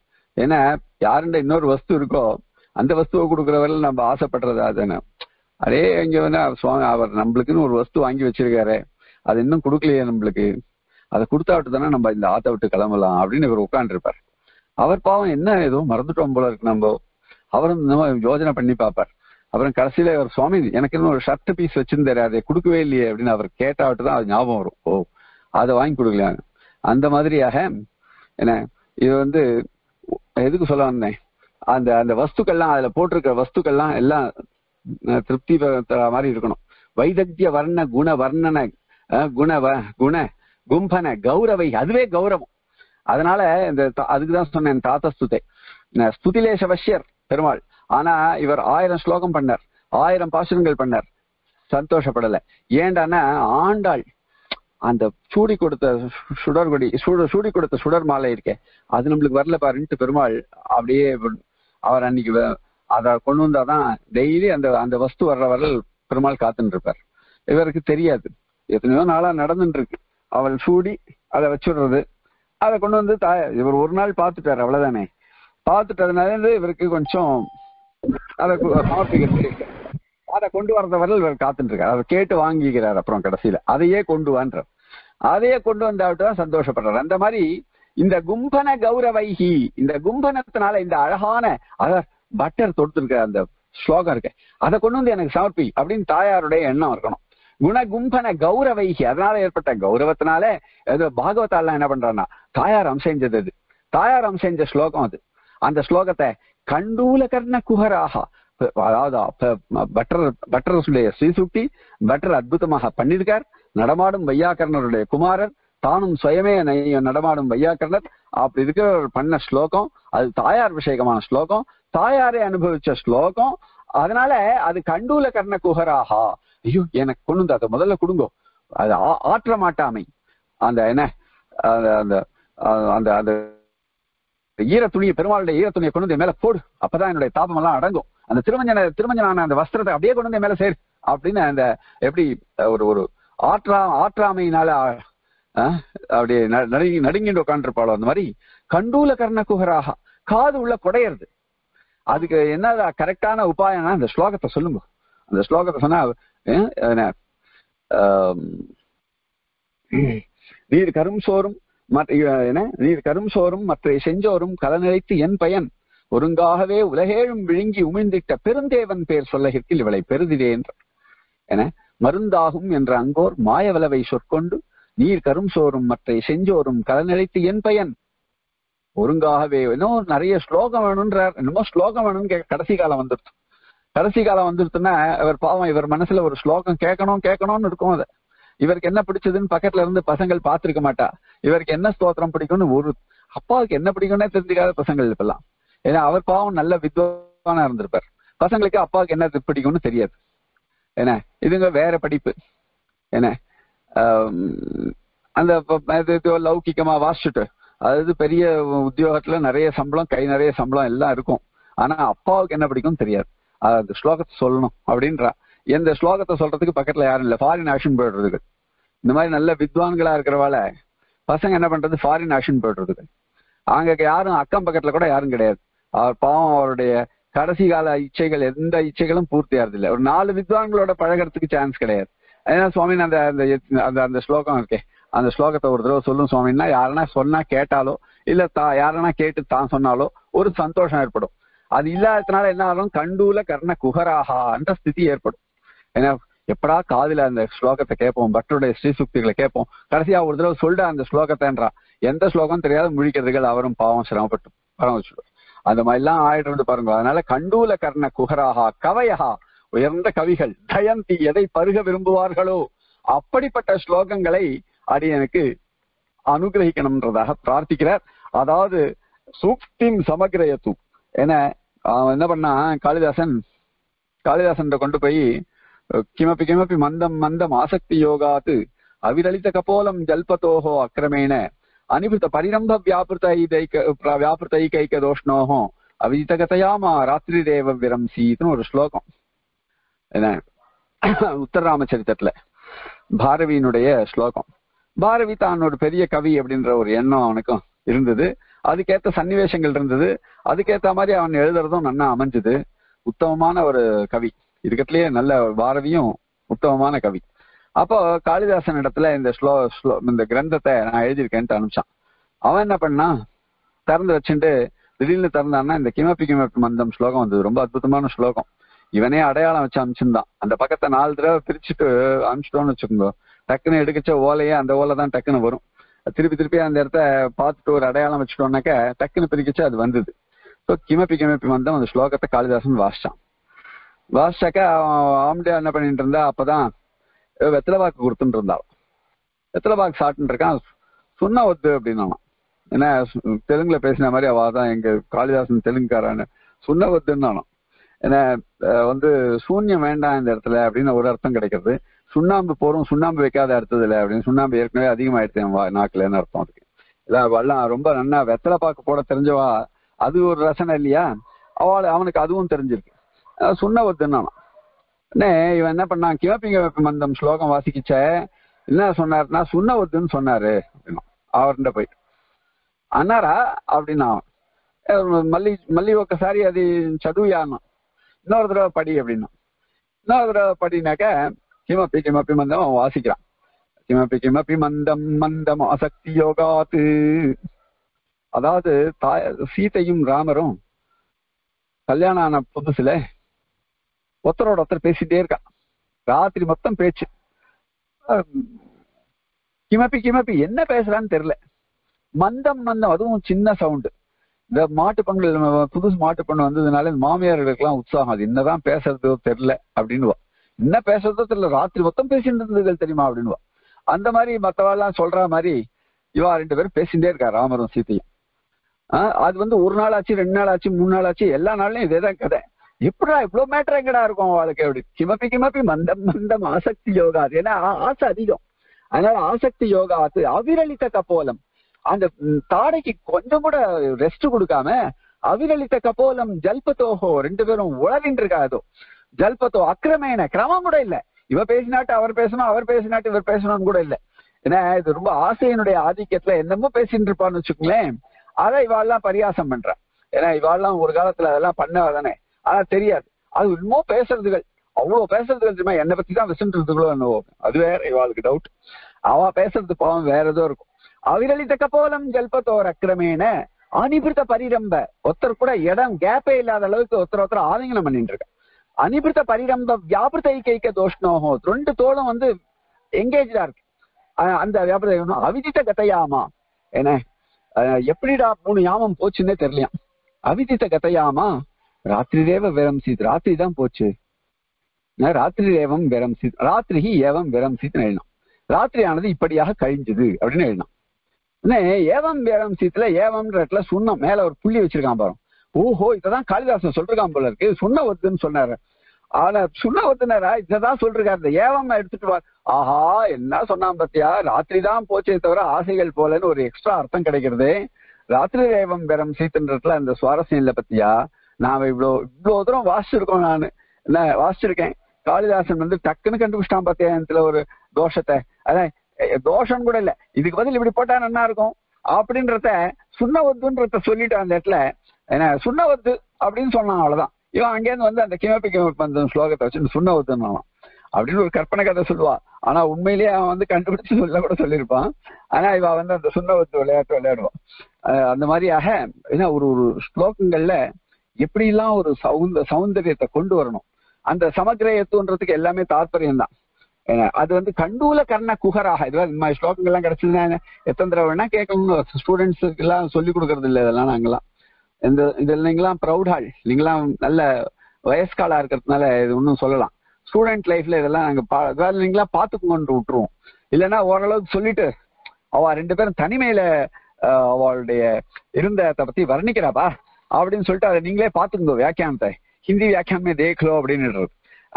ஏன்னா யாருண்ட இன்னொரு வஸ்து இருக்கோ அந்த வஸ்துவை கொடுக்குறவர்கள் நம்ம ஆசைப்படுறதா தானே. அதே இங்க வந்து சுவாமி அவர் நம்மளுக்குன்னு ஒரு வஸ்து வாங்கி வச்சிருக்காரு, அது இன்னும் கொடுக்கலையே நம்மளுக்கு, அதை கொடுத்தா விட்டு தானே நம்ம இந்த ஆத்த விட்டு கிளம்பலாம் அப்படின்னு இவர் உட்காந்துருப்பார். அவர் பாவம் என்ன ஏதோ மறந்துட்டோம் போல இருக்கு நம்ம, அவரும் நம்ம யோஜனை பண்ணி பார்ப்பார். அப்புறம் கடைசியில அவர் சுவாமி எனக்கு இன்னும் ஒரு ஷர்ட் பீஸ் வச்சிருந்தாரு அதை கொடுக்கவே இல்லையே அப்படின்னு அவர் கேட்டாவிட்டு தான் அது ஞாபகம் வரும். ஓ, அதை வாங்கி கொடுக்கலாம். அந்த மாதிரியாக என்ன இது வந்து எதுக்கு சொல்ல வந்தேன், அந்த அந்த வஸ்துக்கள்லாம் அதுல போட்டிருக்கிற வஸ்துக்கள்லாம் எல்லாம் திருப்தி மாதிரி இருக்கணும். வைதக்திய வர்ண குண வர்ணன குண குண கும்பன கௌரவை, அதுவே கௌரவம். அதனால இந்த அதுக்குதான் சொன்னேன் தாத்தஸ்துதை ஸ்துதிலே சவஷ்யர் பெருமாள். ஆனா இவர் ஆயிரம் ஸ்லோகம் பண்ணார், ஆயிரம் பாசுரங்கள் பண்ணார், சந்தோஷப்படல. ஏண்டானா ஆண்டாள் அந்த சூடி கொடுத்த சுடர்கொடி சூடி கொடுத்த சுடர் மாலை இருக்கே அது நம்மளுக்கு வரல பாருன்ட்டு பெருமாள் அப்படியே அவர் அன்னைக்கு அதை கொண்டு வந்தாதான் டெய்லி அந்த அந்த வஸ்து வர்ற வரல் பெருமாள் காத்துன்னு இருப்பார். இவருக்கு தெரியாது, எத்தனையோ நாளா நடந்துட்டு இருக்கு. அவள் சூடி அதை வச்சுடுறது, அதை கொண்டு வந்து தா இவர் ஒரு நாள் பார்த்துட்டார், அவ்வளவுதானே. பார்த்துட்டதுனால இவருக்கு கொஞ்சம் அதை அதை கொண்டு வரத வரல் இவர் காத்துட்டு இருக்காரு. அவர் கேட்டு வாங்கிக்கிறார், அப்புறம் கடைசியில அதையே கொண்டு வான்றார், அதையே கொண்டு வந்தாவிட்டுதான் சந்தோஷப்படுறார். அந்த மாதிரி இந்த கும்பன கௌரவைஹி, இந்த கும்பனத்தினால இந்த அழகான அத பட்டர் தொடுத்துருக்க அந்த ஸ்லோகம் இருக்கு அதை கொண்டு வந்து எனக்கு சமர்ப்பி அப்படின்னு தாயாருடைய எண்ணம் இருக்கணும். குணகும்பன கௌரவைகி, அதனால ஏற்பட்ட கௌரவத்தினால ஏதோ பாகவதாலாம் என்ன பண்றான்னா தாயார் அம்செஞ்சது, அது தாயார் அம்செஞ்ச ஸ்லோகம். அது அந்த ஸ்லோகத்தை கண்டூல கர்ண குஹராக, அதாவது பட்டர் பட்டரசுடைய ஸ்ரீசுட்டி பட்டர் அற்புதமாக பண்ணியிருக்கார். நடமாடும் வையாக்கர்ணருடைய குமாரர் தானும் சுயமே நடமாடும் வையாக்கர்ணர் அப்படி இருக்கிற பண்ண ஸ்லோகம். அது தாயார் விஷயகமான ஸ்லோகம், தாயாரை அனுபவிச்ச ஸ்லோகம். அதனால அது கண்டூல கர்ண குஹராகா, ஐயோ எனக்கு கொண்டு வந்து அதை முதல்ல கொடுங்கோ, அது ஆற்ற மாட்டாமை, அந்த என்ன அந்த அந்த அந்த ஈர துணியை பெருமாளுடைய ஈர துணியை கொண்டு வந்து மேல போடு, அப்பதான் என்னுடைய தாபம் எல்லாம் அடங்கும், அந்த திருமஞ்சன திருமஞ்சனான அந்த வஸ்திரத்தை அப்படியே கொண்டு வந்து மேல சேரு அப்படின்னு அந்த எப்படி ஒரு ஒரு ஆற்றா ஆற்றாமையினால அப்படியே நடுங்கி நடுங்கிட்டு உட்காந்துருப்பாளோ அந்த மாதிரி கண்டூல கர்ண குகராக காது உள்ள குடையிறது. அதுக்கு என்ன கரெக்டான உபாயம்னா அந்த ஸ்லோகத்தை சொல்லுங்க. அந்த ஸ்லோகத்தை சொன்னா நீர் கரும் சோறும் என்ன நீர் கரும் சோறும் மற்ற செஞ்சோறும் கலநிலைத்து என் பயன் ஒருங்காகவே உலகேழும் விழுங்கி உமிழ்ந்திட்ட பெருந்தேவன் பேர் சொல்லகிற்கில் இவளை பெருதிலே என்ற என மருந்தாகும் என்ற அங்கோர் மாயவளவை சொற்கொண்டு நீர் கரும் சோறும் மற்ற செஞ்சோறும் கலநிலைத்து என் பயன் ஒருங்காகவே. இன்னும் நிறைய ஸ்லோகம் வேணும்ன்றார், இன்னமும் ஸ்லோகம் வேணும்னு கேட்க கடைசி காலம் வந்துருச்சு. கடைசி காலம் வந்துருச்சுன்னா இவர் பாவம் இவர் மனசுல ஒரு ஸ்லோகம் கேட்கணும் கேட்கணும்னு இருக்கும். அதை இவருக்கு என்ன பிடிச்சதுன்னு பக்கத்துல இருந்து பசங்கள் பார்த்துருக்க மாட்டா. இவருக்கு என்ன ஸ்தோத்திரம் பிடிக்கும்னு ஒரு அப்பாவுக்கு என்ன பிடிக்கும்னே தெரிஞ்சுக்காத பசங்கள் இப்பெல்லாம். ஏன்னா அவர் பாவம் நல்ல வித்வானா இருந்திருப்பார், பசங்களுக்கு அப்பாவுக்கு என்ன பிடிக்கும்னு தெரியாது. ஏன்னா இதுங்க வேற படிப்பு, என்ன அந்த லௌகிகமா வாசிச்சுட்டு அதாவது பெரிய உத்தியோகத்துல நிறைய சம்பளம் கை நிறைய சம்பளம் எல்லாம் இருக்கும். ஆனா அப்பாவுக்கு என்ன பிடிக்கும்னு தெரியாது. அந்த ஸ்லோகத்தை சொல்லணும் அப்படின்றா, எந்த ஸ்லோகத்தை சொல்றதுக்கு பக்கத்துல யாரும் இல்லை. ஃபாரின் ஆக்ஷன் போயிடுறதுக்கு இந்த மாதிரி நல்ல வித்வான்களா இருக்கிறவால பசங்க என்ன பண்றது, ஃபாரின் ஆக்ஷன் போயிடுறதுக்கு. அங்க யாரும் அக்கம் பக்கத்துல கூட யாரும் கிடையாது. அவர் பாவம் அவருடைய கடைசி கால இச்சைகள் எந்த இச்சைகளும் பூர்த்தியாகிறது ஒரு நாலு வித்வான்களோட பழகிறதுக்கு சான்ஸ் கிடையாது. ஏன்னா சுவாமி அந்த அந்த அந்த ஸ்லோகம் இருக்கே அந்த ஸ்லோகத்தை ஒரு தடவை சொல்லும் சுவாமின்னா யாருன்னா சொன்னா கேட்டாலோ இல்ல தா யாருன்னா கேட்டு தான் சொன்னாலோ ஒரு சந்தோஷம் ஏற்படும். அது இல்லாததுனால என்ன ஆகும், கண்டூல கர்ண குகராகான்ற ஸ்திதி ஏற்படும். ஏன்னா எப்படா காதுல அந்த ஸ்லோகத்தை கேட்போம், பக்தருடைய ஸ்ரீசுக்திகளை கேட்போம், கடைசியா ஒரு தடவை சொல்ற அந்த ஸ்லோகத்தைன்றா எந்த ஸ்லோகம் தெரியாத முழிக்கிறதுகள் அவரும் பாவம் சிரமப்பட்டு பரவ வச்சுடுவார். அந்த மாதிரி எல்லாம் ஆயிட்டு இருந்து பாருங்க. அதனால கண்டூல கர்ண குகராகா கவையகா உயர்ந்த கவிகள் தயந்தி எதை பருக விரும்புவார்களோ அப்படிப்பட்ட ஸ்லோகங்களை அடியனுக்கு அனுகிரகிக்கணும்ன்றதாக பிரார்த்திக்கிறார். அதாவது சூக்திம் சமகிரயத்து என என்ன பண்ணா காளிதாசன் காளிதாசன் கொண்டு போய் கிமப்பி கிமப்பி மந்தம் மந்தம் ஆசக்தி யோகாத்து அவிரலித கபோலம் ஜல்பத்தோஹோ அக்கிரமேன அனுபிருத்த பரிரம்ப வியாபிருத்த வியாபிருத்தை கைக்க தோஷ்ணோஹோ அவிதிதகதையாமா ராத்திரி தேவ விரம்சீத்துன்னு ஒரு ஸ்லோகம் என்ன உத்தரராமச்சரித்தத்துல பாரவியினுடைய ஸ்லோகம். பாரவி தான் ஒரு பெரிய கவி அப்படின்ற ஒரு எண்ணம் அவனுக்கும் இருந்தது, அதுக்கேற்ற சன்னிவேஷங்கள் இருந்தது, அதுக்கேற்ற மாதிரி அவன் எழுதுறதும் நல்லா அமைஞ்சது. உத்தமமான ஒரு கவி, இதுக்கத்துலயே நல்ல பாரவியும் உத்தமமான கவி. அப்போ காளிதாசன் இடத்துல இந்த ஸ்லோ ஸ்லோ இந்த கிரந்தத்தை நான் எழுதியிருக்கேன்ட்டு அனுப்பிச்சான். அவன் என்ன பண்ணா திறந்து வச்சுட்டு திடீர்னு திறந்தான்னா இந்த கிமப்பி கிமப்பி மந்தம் ஸ்லோகம் வந்தது. ரொம்ப அற்புதமான ஸ்லோகம். இவனே அடையாளம் வச்சு அனுப்பிச்சிருந்தான். அந்த பக்கத்தை நாலு தடவை பிரிச்சுட்டு அனுப்பிச்சிட்டோன்னு வச்சுக்கோங்க, டக்குன்னு எடுக்கச்ச ஓலையே அந்த ஓலை தான் டக்குன்னு வரும். திருப்பி திருப்பி அந்த இடத்த பார்த்துட்டு ஒரு அடையாளம் வச்சுட்டோம்னாக்க டக்குன்னு பிரிக்கச்சு அது வந்தது. ஸோ கிமப்பி கிமப்பி வந்தோம் அந்த ஸ்லோகத்தை காளிதாசன் வாசிச்சான். வாசிச்சாக்கா ஆம்டே என்ன பண்ணிட்டு இருந்தா அப்பதான் வெத்தலை பாக்கு கொடுத்துட்டு இருந்தாள். வெத்தலை பாக்கு சாப்பிட்டு இருக்கான். சொன்னா ஒத்து அப்படின்னா ஏன்னா தெலுங்குல பேசின மாதிரி அவதான் எங்க காளிதாசன் தெலுங்குக்காரான்னு சொன்ன ஒத்துன்னாலும் ஏன்னா வந்து சூன்யம் வேண்டாம் இந்த இடத்துல அப்படின்னு ஒரு அர்த்தம் கிடைக்கிறது. சுண்ணாம்பு போறோம் சுண்ணாம்பு வைக்காத அடுத்தது இல்லை அப்படின்னு சுண்ணாம்பு ஏற்கனவே அதிகமாயிடுச்சு நாக்குலன்னு அர்த்தம். அதுக்கு இல்லை எல்லாம் ரொம்ப நல்லா வெத்தலை பாக்கு போட தெரிஞ்சவா அது ஒரு ரசனை இல்லையா அவள் அவனுக்கு அதுவும் தெரிஞ்சிருக்கு. சுண்ண ஒத்துனானான். அண்ணே இவன் என்ன பண்ணான் கிமப்பிங்க வைப்ப மந்தம் ஸ்லோகம் வாசிக்கிச்ச என்ன சொன்னாருன்னா சுண்ண ஒத்துன்னு சொன்னாரு அப்படின்னா அவர்கிட்ட போயிட்டு அண்ணாரா அப்படின்னா மல்லி மல்லி ஒக்கசாரி அது சதுவியானா இன்னொரு தடவை படி அப்படின்னா இன்னொரு தடவை படினாக்க கிமப்பி கிமப்பி மந்தம் அவன் வாசிக்கிறான். கிமப்பி கிமப்பி மந்தம் மந்தம் ஆசக்தி யோகாத்து அதாவது சீதையும் ராமரும் கல்யாணம் ஆன புதுசுல ஒருத்தரோட ஒருத்தர் பேசிட்டே இருக்கான் ராத்திரி மொத்தம் பேச்சு. கிமப்பி கிமப்பி என்ன பேசுறான்னு தெரியல, மந்தம் மந்தம் அதுவும் சின்ன சவுண்டு. இந்த மாட்டு பொங்கல் புதுசு மாட்டு பொண்ணு வந்ததுனால இந்த மாமியார்களுக்கெல்லாம் உற்சாகம் அது என்னதான் பேசுறதோ தெரியல அப்படின்னுவா, என்ன பேசுறதோ தெரியல ராத்திரி மொத்தம் பேசிட்டு இருந்ததுகள் தெரியுமா அப்படின்வா. அந்த மாதிரி மற்றவாள்லாம் சொல்ற மாதிரி இவா ரெண்டு பேரும் பேசிட்டே இருக்கா ராமரும் சீத்தையும். ஆஹ் அது வந்து ஒரு நாள் ஆச்சு ரெண்டு நாள் ஆச்சு மூணு நாள் ஆச்சு எல்லா நாள்லயும் இதேதான் கதை. எப்படா இவ்வளவு மேட்டர் எங்கடா இருக்கும் அவளுக்கு அப்படி கிமப்பி கிமப்பி மந்தம் மந்தம் ஆசக்தி யோகா அது ஏன்னா ஆசை அதிகம் அதனால ஆசக்தி யோகா அது அவிரலித்த கபோலம் அந்த தாடைக்கு கொஞ்சம் கூட ரெஸ்ட் கொடுக்காம அவிரலித்த கபோலம் ஜல்பத்தோஹோ ரெண்டு பேரும் உளறின்னு இருக்காதோ ஜல்பத்தோ அக்கிரமேன கிரமம் கூட இல்லை. இவ பேசினாட்டு அவர் பேசணும் அவர் பேசினாட்டு இவர் பேசணும்னு கூட இல்லை. ஏன்னா இது ரொம்ப ஆசையினுடைய ஆதிக்கத்துல என்னமோ பேசிட்டு இருப்பான்னு வச்சுக்கோங்களேன். அதை இவாள்லாம் பரியாசம் பண்றா. ஏன்னா இவாள்லாம் ஒரு காலத்துல அதெல்லாம் பண்ணாதானே ஆனா தெரியாது. அது இன்னமும் பேசுறதுகள் அவ்வளவு பேசுறதுகள் தெரியுமா என்னை பத்தி தான் விசுன்ட்டு இருக்குங்களோ என்னவோ அது வேற இவாளுக்கு டவுட். அவ பேசுறது பாவம் வேற ஏதோ இருக்கும். அவிரலித்த கபோலம் ஜல்பத்தோர் அக்கிரமேன அனிபிருத்த பரிரம்ப ஒருத்தர் கூட இடம் கேப்பே இல்லாத அளவுக்கு ஒருத்தர் ஒருத்தர் ஆலிங்கனம் பண்ணிட்டு இருக்க அனிபிருத்த பரிரம்ப வியாபிரத்தை கைக்க தோஷ்ணோஹோ ரெண்டு தோளும் வந்து எங்கேஜா இருக்கு. அந்த வியாபாரத்தை அவிதித்த கதையாமா என்ன எப்படிடா மூணு யாமம் போச்சுன்னே தெரியலையாம். அவிதித்த கதையாமா ராத்திரி தேவ விரம்சி ராத்திரி தான் போச்சு ராத்திரி ஏவம் விரம்சி ராத்திரி ஏவம் விரம்சித்னு எழுதினான். ராத்திரியானது இப்படியாக கழிஞ்சது அப்படின்னு எழுதினான். ஏவம் வேவம் சீத்துல ஏவம்ன்ற இடத்துல சுண்ணம் மேல ஒரு புள்ளி வச்சிருக்கான் பாரு. ஓஹோ இதான் காளிதாசன் சொல்றான் போல இருக்கு சுண்ண ஒத்துன்னு சொன்னாரு. ஆனா சுண்ண ஒத்துனாரா இதான் சொல்றாரு இந்த ஏவம் எடுத்துட்டு வா. ஆஹா என்ன சொன்னான் பத்தியா ராத்திரி தான் போச்சே தவிர ஆசைகள் போலன்னு ஒரு எக்ஸ்ட்ரா அர்த்தம் கிடைக்கிறது. ராத்திரி ஏவம் வேவம் சீத்துன்றதுல அந்த சுவாரஸ்யம் இல்லை பத்தியா. நாம இவ்வளோ இவ்வளோ தூரம் வாசிச்சிருக்கோம் நான் என்ன வாசிச்சிருக்கேன். காளிதாசன் வந்து டக்குன்னு கண்டுபிடிச்சிட்டான் பாத்தியா இதுல ஒரு தோஷத்தை. அதான் தோஷம் கூட இல்ல இதுக்கு பதில் இப்படி போட்டா நல்லா இருக்கும் அப்படின்றத சுண்ண ஒத்துன்றத சொல்லிட்டு அந்த இடத்துல என்ன சுண்ண ஒத்து அப்படின்னு சொன்னான் அவ்வளவுதான். இவன் அங்கேருந்து வந்து அந்த கிமப்பி கிமப்பந்த ஸ்லோகத்தை வச்சு சொன்ன ஒருத்தனாம் அப்படின்னு ஒரு கற்பனை கதை சொல்லுவான். ஆனா உண்மையிலேயே அவன் வந்து கண்டுபிடிச்சு சொல்ல கூட சொல்லியிருப்பான். ஆனா இவன் வந்து அந்த சுண்ணவத்து விளையாட்டு விளையாடுவான். அந்த மாதிரியாக ஏன்னா ஒரு ஒரு ஸ்லோகங்கள்ல எப்படிலாம் ஒரு சௌந்த சௌந்தரியத்தை கொண்டு வரணும். அந்த சமக்கிரத்துன்றதுக்கு எல்லாமே தாற்பயம் தான். அது வந்து கண்டூல கர்ண குகராக இதுவா இந்த மாதிரி ஸ்லோகங்கள் எல்லாம் கிடைச்சதுன்னா எத்தனை தடவை வேணா கேட்கணும்னு ஸ்டூடெண்ட்ஸுக்கு எல்லாம் சொல்லிக் கொடுக்கறது இல்லை. இதெல்லாம் நாங்கெல்லாம் இந்த இதில் நீங்களாம் ப்ரௌடாள், நீங்களாம் நல்ல வயசுக்காலா இருக்கிறதுனால இது ஒன்றும் சொல்லலாம். ஸ்டூடெண்ட் லைஃப்ல இதெல்லாம் நாங்கள் பா அதாவது நீங்களாம் பார்த்துக்கோன்னு விட்டுருவோம். இல்லைன்னா ஓரளவுக்கு சொல்லிட்டு அவள் ரெண்டு பேரும் தனிமையில அவளுடைய இருந்ததை பத்தி வர்ணிக்கிறாப்பா அப்படின்னு சொல்லிட்டு அதை நீங்களே பார்த்துக்கோ. வியாக்கியானத்தை ஹிந்தி வியாக்கியானமே தேக்லோ அப்படின்னு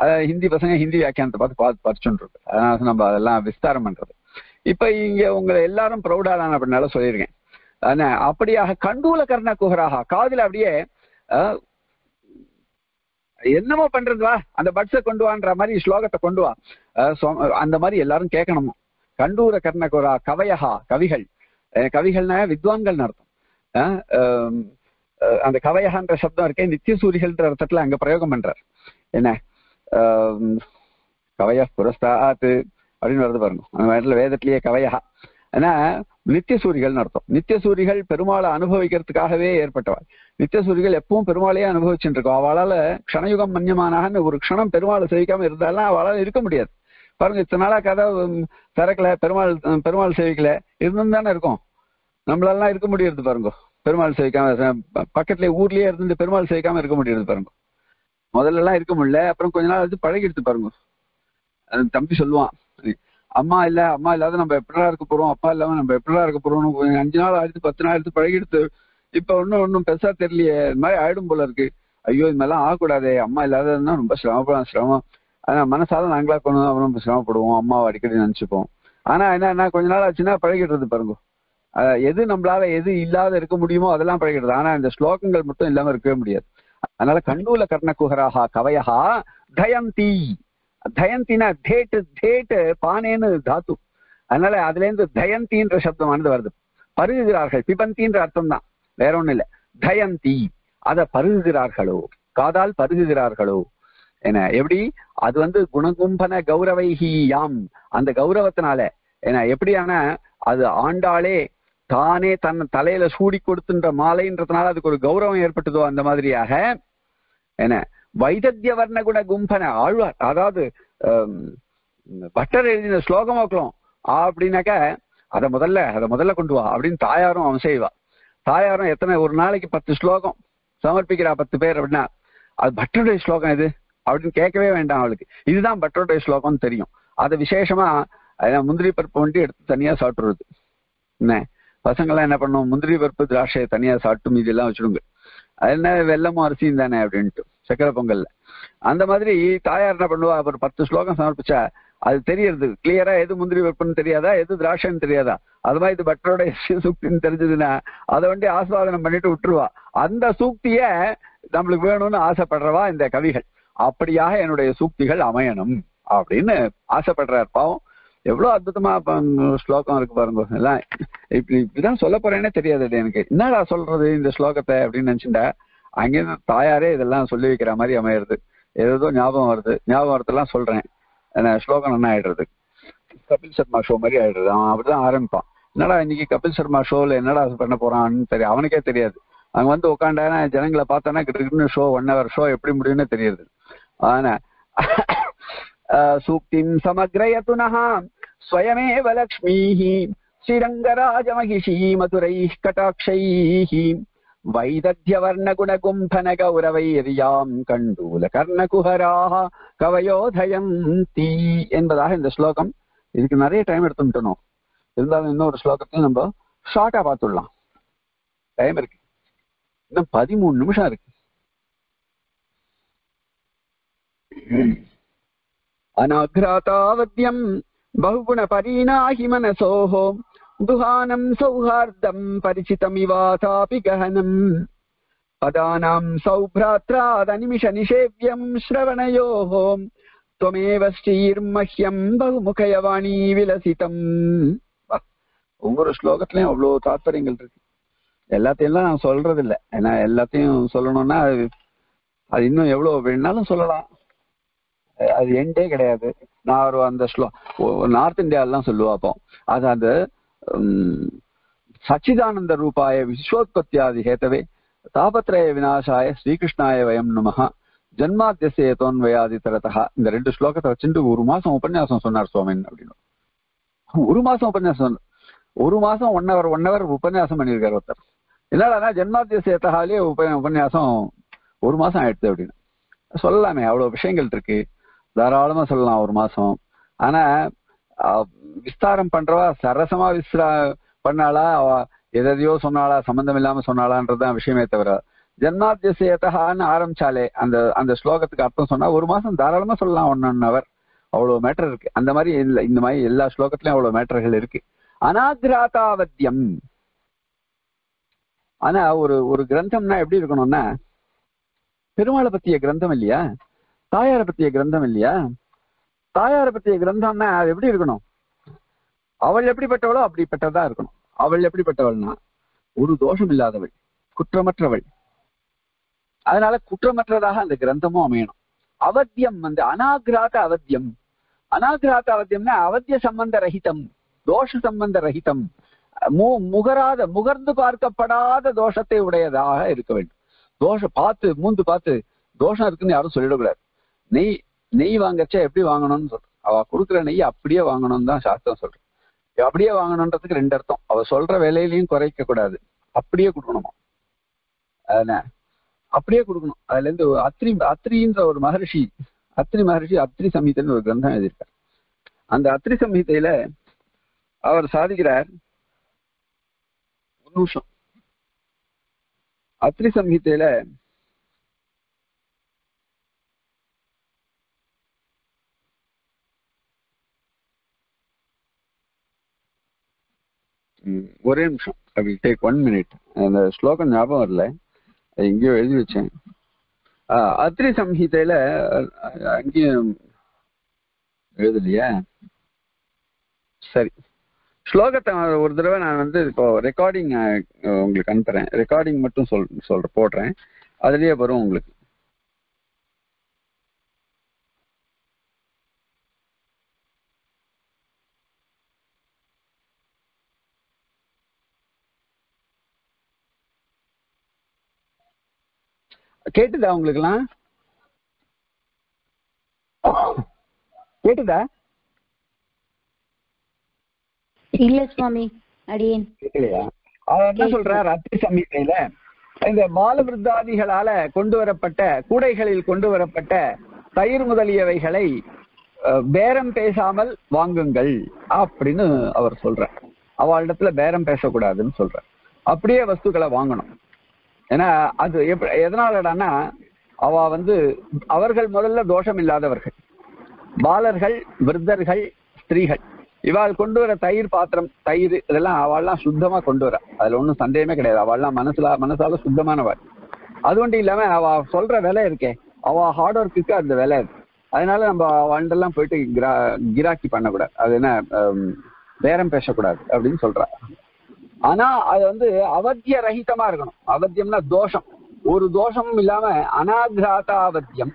அதாவது ஹிந்தி பசங்க ஹிந்தி வியாக்கியானத்தை பார்த்து பார்த்து பறிச்சுருக்கு. அதனால நம்ம அதெல்லாம் விஸ்தாரம் பண்றது. இப்ப இங்க உங்களை எல்லாரும் ப்ரௌடா தான் அப்படின்னால சொல்லியிருக்கேன். அப்படியாக கண்டூல கர்ண குகராக காதுல அப்படியே என்னமோ பண்றதுவா அந்த பட்ஸை கொண்டு வான்ற மாதிரி ஸ்லோகத்தை கொண்டு வா அந்த மாதிரி எல்லாரும் கேட்கணுமோ. கண்டூர கர்ண குகரா கவையகா கவிகள் கவிகள்னா வித்வான்கள் அர்த்தம். அந்த கவையகான்ற சப்தம் இருக்கே நித்திய சூரிகள்ன்ற அர்த்தத்துல அங்க பிரயோகம் பண்றார். என்ன கவைய புரஸ்தாத் அப்படின்னு வருது பாருங்க. அந்த மாதிரி வேதத்திலேயே கவையகா ஆனா நித்திய சூரிகள் நடத்தும். நித்திய சூரிகள் பெருமாளை அனுபவிக்கிறதுக்காகவே ஏற்பட்டவாள். நித்திய சூரிகள் எப்பவும் பெருமாளையே அனுபவிச்சுட்டு இருக்கும். அவளால க்ஷணயுகம் மன்யமானான்னு ஒரு க்ஷணம் பெருமாளை சேவிக்காம இருந்தாலும் அவளால இருக்க முடியாது. பாருங்க இத்தனை நாளா கதை திறக்கல பெருமாள் பெருமாள் சேவிக்கல இருந்துன்னு தானே இருக்கும். நம்மளாலாம் இருக்க முடியறது பாருங்க பெருமாள் சேவிக்காம. பக்கத்துல ஊர்லயே இருந்து பெருமாள் சேவிக்காம இருக்க முடியறது பாருங்க. முதல்ல எல்லாம் இருக்க முடியல. அப்புறம் கொஞ்ச நாள் வந்து பழகி எடுத்து பாருங்க. தம்பி சொல்லுவான் அம்மா இல்ல அம்மா இல்லாத நம்ம எப்படிலாம் இருக்க போறோம், அப்பா இல்லாம நம்ம எப்படிலாம் இருக்க போறோம்னு அஞ்சு நாள் ஆயிடுத்து பத்து நாள் எடுத்து பழகி எடுத்து இப்ப ஒன்னும் ஒன்னும் பெருசா தெரியலையே இது மாதிரி ஆயிடும் போல இருக்கு. ஐயோ இது மாதிரிலாம் ஆகக்கூடாது. அம்மா இல்லாததுன்னா ரொம்ப சிரமப்படும் சிரமம். ஆனா மனசால நாங்களா கொண்டு அவனும் ரொம்ப சிரமப்படுவோம். அம்மாவை அடிக்கடி நினைச்சுப்போம். ஆனா என்ன என்ன கொஞ்ச நாள் ஆச்சுன்னா பழகிடுறது பாருங்க. அஹ் எது நம்மளால எது இல்லாத இருக்க முடியுமோ அதெல்லாம் பழகிடுறது. ஆனா இந்த ஸ்லோகங்கள் மட்டும் இல்லாம இருக்கவே முடியாது. அதனால கண்டூல கர்ணகுகராகா கவையகா தயந்தி தயந்தினா தேட்டு தேட்டு பானேன்னு தாத்து. அதனால அதுல இருந்து தயந்தின்ற சப்தமானது வருது. பருகுகிறார்கள் பிபந்தின்ற அர்த்தம் தான், வேற ஒண்ணும் இல்ல. தயந்தி அதை பருகுகிறார்களோ காதால் பருகுகிறார்களோ என்ன எப்படி அது வந்து குணகும்பன கௌரவைஹி யாம் அந்த கௌரவத்தினால என்ன எப்படியான அது ஆண்டாளே தானே தன் தலையில சூடி கொடுத்துன்ற மாலைன்றதுனால அதுக்கு ஒரு கௌரவம் ஏற்பட்டதோ அந்த மாதிரியாக என்ன வைதத்திய வர்ண குண கும்பன ஆழ்வார் அதாவது பட்டர் எழுதின ஸ்லோகம் வைக்கலாம் அப்படின்னாக்க அதை முதல்ல அதை முதல்ல கொண்டு வா அப்படின்னு தாயாரும் அவன் செய்வா. தாயாரும் எத்தனை ஒரு நாளைக்கு பத்து ஸ்லோகம் சமர்ப்பிக்கிறா பத்து பேர் அப்படின்னா அது பட்டருடைய ஸ்லோகம் இது அப்படின்னு கேட்கவே வேண்டாம். அவளுக்கு இதுதான் பட்டருடைய ஸ்லோகம்னு தெரியும். அதை விசேஷமா முந்திரி பருப்பு வந்து எடுத்து தனியா சாப்பிட்டுருது. என்ன பசங்கள்லாம் என்ன பண்ணுவோம் முந்திரி பருப்பு திராட்சையை தனியா சாப்பிட்டும் இதெல்லாம் வச்சுடுங்க. அது என்ன வெள்ளமும் அரிசியும் தானே அப்படின்ட்டு சக்கரை பொங்கல்ல அந்த மாதிரி தாயார் என்ன பண்ணுவா ஒரு பத்து ஸ்லோகம் சமர்ப்பிச்சா அது தெரியறது கிளியரா. எது முந்திரி வெப்பன்னு தெரியாதா எது திராட்சைன்னு தெரியாதா அது மாதிரி இது பட்டரோட சூக்தின்னு தெரிஞ்சதுன்னா அதை வந்து ஆஸ்வாதனம் பண்ணிட்டு விட்டுருவா. அந்த சூக்திய நம்மளுக்கு வேணும்னு ஆசைப்படுறவா இந்த கவிகள். அப்படியாக என்னுடைய சூக்திகள் அமையணும் அப்படின்னு ஆசைப்படுறாரு. பாவம் எவ்வளவு அற்புதமா ஸ்லோகம் இருக்கு பாருங்க. எல்லாம் இப்படி இப்படிதான் சொல்ல போறேன்னே தெரியாது எனக்கு. என்னடா சொல்றது இந்த ஸ்லோகத்தை அப்படின்னு நினைச்சுட்டா அங்கேருந்து தாயாரே இதெல்லாம் சொல்லி வைக்கிற மாதிரி அமையிறது. ஏதோ ஞாபகம் வருது ஞாபகம் வரதெல்லாம் சொல்றேன். ஸ்லோகம் என்ன ஆயிடுறது கபில் சர்மா ஷோ மாதிரி ஆயிடுறது. அவன் அப்படிதான் ஆரம்பிப்பான். என்னடா இன்னைக்கு கபில் சர்மா ஷோல என்னடா பண்ண போறான்னு தெரியும் அவனுக்கே தெரியாது. அங்க வந்து உட்காண்டானா ஜனங்களை பார்த்தானா கிட்ட ஷோ ஒன் ஹவர் ஷோ எப்படி முடியும்னு தெரியுது. ஆனா சூக்திம் சமக்ரயதுனஹா ஸ்வயமேவ லக்ஷ்மீஹி ஸ்ரீரங்கராஜ மகிஷீ மதுரைஹ் கடாக்ஷைஹி வைதத்ய வர்ண குண கும்பன கௌரவைரியாம் கண்டூல கர்ண குஹராஹ கவயோதயந்தி என்பதாக இந்த ஸ்லோகம். இதுக்கு நிறைய டைம் எடுத்துட்டோம். இருந்தாலும் இன்னொரு ஸ்லோகத்தையும் நம்ம ஷார்ட்டா பார்த்துடலாம். டைம் இருக்கு இன்னும் பதிமூணு நிமிஷம் இருக்கு. அநாக்ராதாவத்யம் பகுகுண பரிணாஹி மனசோஹோ துஹானம் சௌஹார்தம் பரிசிதமிவாதாபி கஹனம் பதானாம் சௌப்ராத்ராதநிமிஷ நிஷேவ்யம் ஸ்ரவணயோஹோ த்வமேவ ஸ்ரீர்மஹ்யம் பகுமுகயவாணி விலசிதம். ஒவ்வொரு ஸ்லோகத்திலையும் அவ்வளோ தாத்பரியங்கள் இருக்கு. எல்லாத்தையும் நான் சொல்றது இல்லை. ஏன்னா எல்லாத்தையும் சொல்லணும்னா அது இன்னும் எவ்வளோ வேணாலும் சொல்லலாம், அது எண்டே கிடையாது. நான் அந்த ஸ்லோ நார்த் இந்தியாவிலாம் சொல்லுவா, அப்போ அது அந்த சச்சிதானந்த ரூபாய விஸ்வோத்பத்தியாதி ஹேத்தவே தாபத்ரய விநாசாய ஸ்ரீகிருஷ்ணாய வயம் நமஹ ஜன்மாத்தியஸ்ய ஏதோன்வயாதி தரதஹ. இந்த ரெண்டு ஸ்லோகத்தை வச்சுட்டு ஒரு மாசம் உபன்யாசம் சொன்னார் சுவாமின் அப்படின்னு. ஒரு மாசம் உபன்யாசம் சொன்னார், ஒரு மாசம் ஒன் ஹவர் ஒன் ஹவர் உபன்யாசம் பண்ணியிருக்காரு ஒருத்தர். என்னடா ஜன்மாத்தியஸ்ய ஏதஹாலே உப உபன்யாசம் ஒரு மாசம் ஆயிடுது அப்படின்னு சொல்லலாமே. அவ்வளோ விஷயங்கள் இருக்கு, தாராளமாக சொல்லலாம் ஒரு மாசம். ஆனால் விஸ்தாரம் பண்ணுறவா சரசமா விஸ்ரா பண்ணாளா, அவ எதையோ சொன்னாளா, சம்மந்தம் இல்லாமல் சொன்னாளான்றதுதான் விஷயமே தவிர, ஜன்மாத்தியசேதான்னு ஆரம்பிச்சாலே அந்த அந்த ஸ்லோகத்துக்கு அர்த்தம் சொன்னால் ஒரு மாதம் தாராளமாக சொல்லலாம், ஒன் ஒன் ஹவர். அவ்வளோ மேட்டர் இருக்கு. அந்த மாதிரி இல்லை, இந்த மாதிரி எல்லா ஸ்லோகத்துலையும் அவ்வளோ மேட்டர்கள் இருக்கு. அநாதிராதாவத்தியம். ஆனால் ஒரு ஒரு கிரந்தம்னா எப்படி இருக்கணும்னா, பெருமாளை பற்றிய கிரந்தம் இல்லையா, தாயாரை பற்றிய கிரந்தம் இல்லையா, தாயாரை பற்றிய கிரந்தம்னா அது எப்படி இருக்கணும், அவள் எப்படிப்பட்டவளோ அப்படிப்பட்டதா இருக்கணும். அவள் எப்படிப்பட்டவள்னா ஒரு தோஷம் இல்லாதவள், குற்றமற்றவள். அதனால குற்றமற்றதாக அந்த கிரந்தமும் அமையணும். அவத்தியம் வந்து அநாகிராத அவத்தியம். அநாகிராத அவத்தியம்னா அவத்திய சம்பந்த ரஹிதம், தோஷ சம்பந்த ரஹிதம், மு முகராத முகர்ந்து பார்க்கப்படாத தோஷத்தை உடையதாக இருக்க வேண்டும். தோஷம் பார்த்து மூந்து பார்த்து தோஷம் இருக்குன்னு யாரும் சொல்லிடக்கூடாது. நெய் நெய் வாங்கச்சா எப்படி வாங்கணும்னு சொல்ற, அவ கொடுக்குற நெய் அப்படியே வாங்கணும்னு தான் சாஸ்திரம் சொல்றேன். அப்படியே வாங்கணுன்றதுக்கு ரெண்டு அர்த்தம், அவ சொல்ற விலையிலையும் குறைக்க கூடாது, அப்படியே கொடுக்கணுமா, அதனால அப்படியே கொடுக்கணும். அதுல இருந்து அத்ரி அத்ரின்ற ஒரு மகரிஷி, அத்ரி மகரிஷி அத்ரி சம்ஹிதன்னு ஒரு கிரந்தம் எழுதியிருக்கார். அந்த அத்ரி சம்ஹிதையில அவர் சாதிக்கிறார், ஒரு நிமிஷம், அத்ரி சம்ஹிதையில ஒரே நிமிஷம், I will take one minute. அந்த ஸ்லோகம் ஞாபகம் வரல, எங்கேயோ எழுதி வச்சேன். அத்ரி சம்ஹிதையில அங்கேயும் எழுதலையா, சரி ஸ்லோகத்தை ஒரு தடவை நான் வந்து இப்போ ரெக்கார்டிங் உங்களுக்கு அனுப்புறேன். ரெக்கார்டிங் மட்டும் சொல் சொல்ற போடுறேன், அதுலயே வரும் உங்களுக்கு. கேட்டுதா உங்களுக்குலாம்? கேட்டுதா? இல்ல சுவாமி, அடியேன் கேட்கலையா? என்ன சொல்றார் அத்ரி சம்ஹிதையில, இந்த பாலவிருத்தாதிகளால கொண்டு வரப்பட்ட கூடைகளில் கொண்டு வரப்பட்ட தயிர் முதலியவைகளை பேரம் பேசாமல் வாங்குங்கள் அப்படின்னு அவர் சொல்ற. அவளிடத்துல பேரம் பேசக்கூடாதுன்னு சொல்ற, அப்படியே வஸ்துக்களை வாங்கணும். ஏன்னா அது எப் எதனாலடானா, அவ வந்து அவர்கள் முதல்ல தோஷம் இல்லாதவர்கள், பாலர்கள், விருத்தர்கள், ஸ்திரீகள். இவாள் கொண்டு வர தயிர் பாத்திரம், தயிர் இதெல்லாம் அவள்லாம் சுத்தமா கொண்டு வர, அதுல ஒன்றும் சந்தேகமே கிடையாது. அவள்லாம் மனசுல மனசால சுத்தமானவாள். அது ஒன்றும் இல்லாம அவ சொல்ற விலை இருக்கே, அவ ஹார்ட் ஒர்க்குக்கு அந்த விலை இருக்கு. அதனால நம்ம அவள்டெல்லாம் போயிட்டு கிரா கிராக்கி பண்ணக்கூடாது, அது என்ன பேரம் பேசக்கூடாது அப்படின்னு சொல்றா. ஆனா அது வந்து அவத்திய ரஹிதமா இருக்கணும். அவத்தியம்னா தோஷம், ஒரு தோஷமும் இல்லாம அநாகிராதா அவத்தியம்,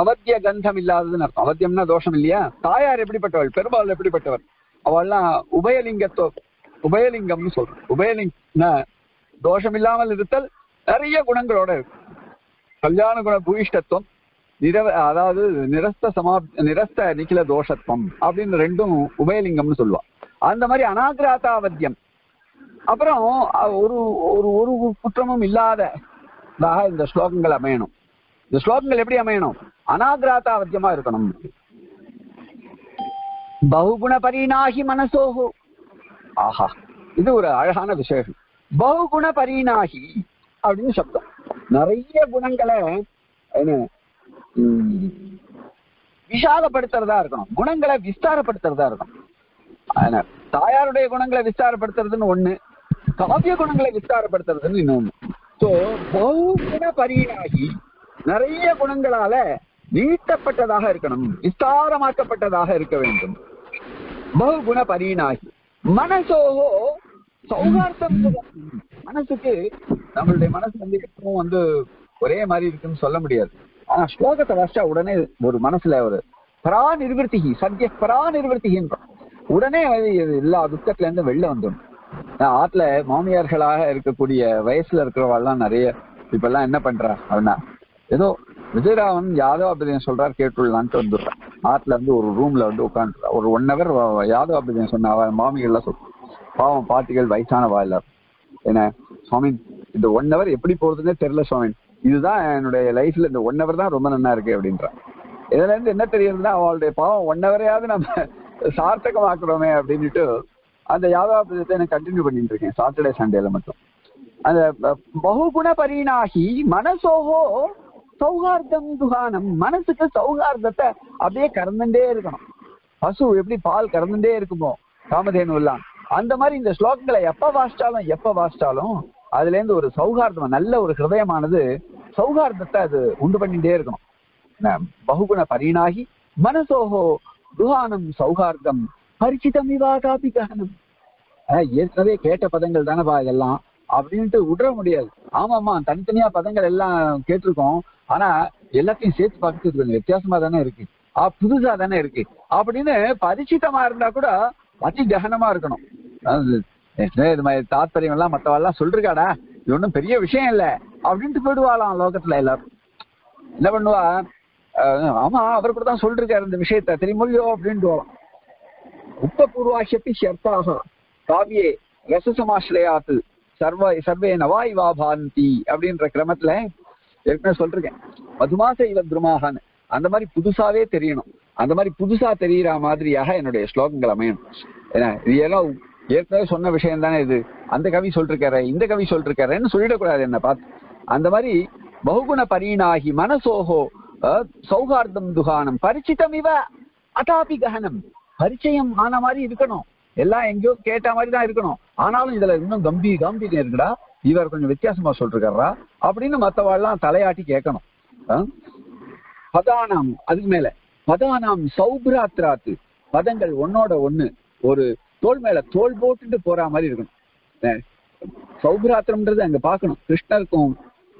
அவத்திய கந்தம் இல்லாததுன்னு அர்த்தம். அவத்தியம்னா தோஷம் இல்லையா. தாயார் எப்படிப்பட்டவள், பெருமாள் எப்படிப்பட்டவர், அவள்லாம் உபயலிங்கத்தோ உபயலிங்கம்னு சொல்றோம். உபயலிங்கம்னா தோஷம் இல்லாமல் இருத்தல், நிறைய குணங்களோட இருக்கு. கல்யாண குண பூயிஷ்டத்துவம், நிரவ அதாவது நிரஸ்த சமா நிரஸ்த நிக்கில தோஷத்துவம் அப்படின்னு ரெண்டும் உபயலிங்கம்னு சொல்லுவான். அந்த மாதிரி அநாகிராதாவத்தியம். அப்புறம் ஒரு ஒரு குற்றமும் இல்லாததாக இந்த ஸ்லோகங்கள் அமையணும். இந்த ஸ்லோகங்கள் எப்படி அமையணும்? அநாகிராதாவத்தியமா இருக்கணும். பகுகுண பரிணாகி மனசோஹு. ஆஹா, இது ஒரு அழகான விசேஷம். பகுகுண பரிணாகி அப்படின்னு சப்தம். நிறைய குணங்களை என்ன விஷாலப்படுத்துறதா இருக்கணும், குணங்களை விஸ்தாரப்படுத்துறதா இருக்கணும். தாயாருடைய குணங்களை விஸ்தாரப்படுத்துறதுன்னு ஒண்ணு, காவிய குணங்களை விஸ்தாரப்படுத்துறதுன்னு இன்னொன்னு. சோ பகுகுண பரிணாகி, நிறைய குணங்களால நீட்டப்பட்டதாக இருக்கணும், விஸ்தாரமாக்கப்பட்டதாக இருக்க வேண்டும். பகுகுண பரிணாகி மனசோகோ சௌகார்த்தம் மனசுக்கு நம்மளுடைய மனசு வந்து எப்பவும் வந்து ஒரே மாதிரி இருக்குன்னு சொல்ல முடியாது. ஆனா ஸ்லோகத்தை வாசிச்சா உடனே ஒரு மனசுல ஒரு பரா நிர்வர்த்திகி சத்திய பரா நிர்வர்த்திகின்ற உடனே எல்லா துக்கத்துல இருந்து வெளில வந்துடும். ஆத்துல மாமியார்களாக இருக்கக்கூடிய வயசுல இருக்கிறவாள்லாம் நிறைய இப்ப எல்லாம் என்ன பண்றா அப்படின்னா ஏதோ விஜயராவன் யாதவாபிரியன் சொல்றாரு கேட்டுள்ளான்ட்டு வந்துடுறான். ஆத்துல வந்து ஒரு ரூம்ல வந்து உட்காந்துடுறா ஒரு ஒன் ஹவர் யாதவாபிரியன் சொன்ன மாமிகள்லாம் சொல்றான். பாவம் பாட்டிகள் வயசானவா இல்ல என்ன சுவாமி இந்த ஒன் ஹவர் எப்படி போறதுன்னே தெரியல சுவாமி, இதுதான் என்னுடைய லைஃப்ல இந்த ஒன் ஹவர் தான் ரொம்ப நல்லா இருக்கு அப்படின்றான். இதுல இருந்து என்ன தெரியுதுன்னா அவளுடைய பாவம் ஒன் ஹவரையாவது நம்ம சார்த்தகமாக்குறோமே அப்படின்ட்டு அந்த யாதவாபிரியத்தை நான் கண்டினியூ பண்ணிட்டு இருக்கேன் சாட்டர்டே சண்டேல மட்டும். அந்த பகுகுண பரிணாகி மனசோகோ சௌகார்த்தம் துகானம் மனசுக்கு சௌகார்த்தத்தை அப்படியே கறந்துட்டே இருக்கணும். பசு எப்படி பால் கறந்துட்டே இருக்குமோ காமதேனு எல்லாம் அந்த மாதிரி இந்த ஸ்லோகங்களை எப்ப வாசிச்சாலும் எப்ப வாசிச்சாலும் அதுல இருந்து ஒரு சௌகார்த்தம் நல்ல ஒரு ஹிருதயமானது சௌகார்த்தத்தை அது உண்டு பண்ணிட்டே இருக்கணும். பகுகுண பரிணாகி மனசோகோ துகானம் சௌகார்த்தம் பரிச்சிதம் இவா காபி ககனம். ஏற்கனவே கேட்ட பதங்கள் தானேப்பா இதெல்லாம் அப்படின்ட்டு விடுற முடியாது. ஆமாம்மா தனித்தனியா பதங்கள் எல்லாம் கேட்டிருக்கோம் ஆனா எல்லாத்தையும் சேர்த்து பார்த்துட்டு கொஞ்சம் வித்தியாசமா தானே இருக்கு ஆ புதுசா தானே இருக்கு அப்படின்னு பரிச்சிதமா இருந்தா கூட அதி ககனமா இருக்கணும். இது மாதிரி தாத்பரியம் எல்லாம் மற்றவாள்லாம் சொல்லிருக்காடா இது ஒன்றும் பெரிய விஷயம் இல்லை அப்படின்ட்டு போயிடுவாளாம் லோகத்துல எல்லாரும். என்ன பண்ணுவா ஆமா அவர் கூட தான் சொல்லிருக்காரு இந்த விஷயத்த தெரியுமொழியோ அப்படின்ட்டு வரலாம். உப்பபூர்வாஷப்பி ஷர்த்தாக காவியே ரசசமாஸ்ரயாத்து சர்வ சர்வே நவாய் வா பாந்தி அப்படின்ற கிரமத்துல ஏற்கனவே சொல்றேன் மதுமாச இவத்ருமாகான்னு அந்த மாதிரி புதுசாவே தெரியணும். அந்த மாதிரி புதுசா தெரியற மாதிரியாக என்னுடைய ஸ்லோகங்கள் அமையணும். ஏன்னா இது எல்லாம் ஏற்கனவே சொன்ன விஷயம் தானே இது அந்த கவி சொல்லிருக்காரு இந்த கவி சொல்லிருக்காருன்னு சொல்லிடக்கூடாது என்ன பார்த்து. அந்த மாதிரி பகுகுண பரிணாகி மனசோகோ சௌகார்த்தம் துகானம் பரிச்சிதம் இவ அதாபி ககனம் பரிச்சயம் ஆன மாதிரி இருக்கணும். எல்லாம் எங்கேயோ கேட்ட மாதிரி தான் இருக்கணும். ஆனாலும் இதுல இன்னும் கம்பி கம்பீரம் இருக்குடா இவர் கொஞ்சம் வித்தியாசமா சொல்லிருக்காரா அப்படின்னு மற்றவாள்லாம் தலையாட்டி கேட்கணும். பதானாம் அதுக்கு மேல பதானாம் சௌபிராத்ராத்து பதங்கள் ஒன்னோட ஒண்ணு ஒரு தோல் மேல தோல் போட்டுட்டு போற மாதிரி இருக்கணும். சௌபிராத்திரம்ன்றது அங்க பாக்கணும் கிருஷ்ணருக்கும்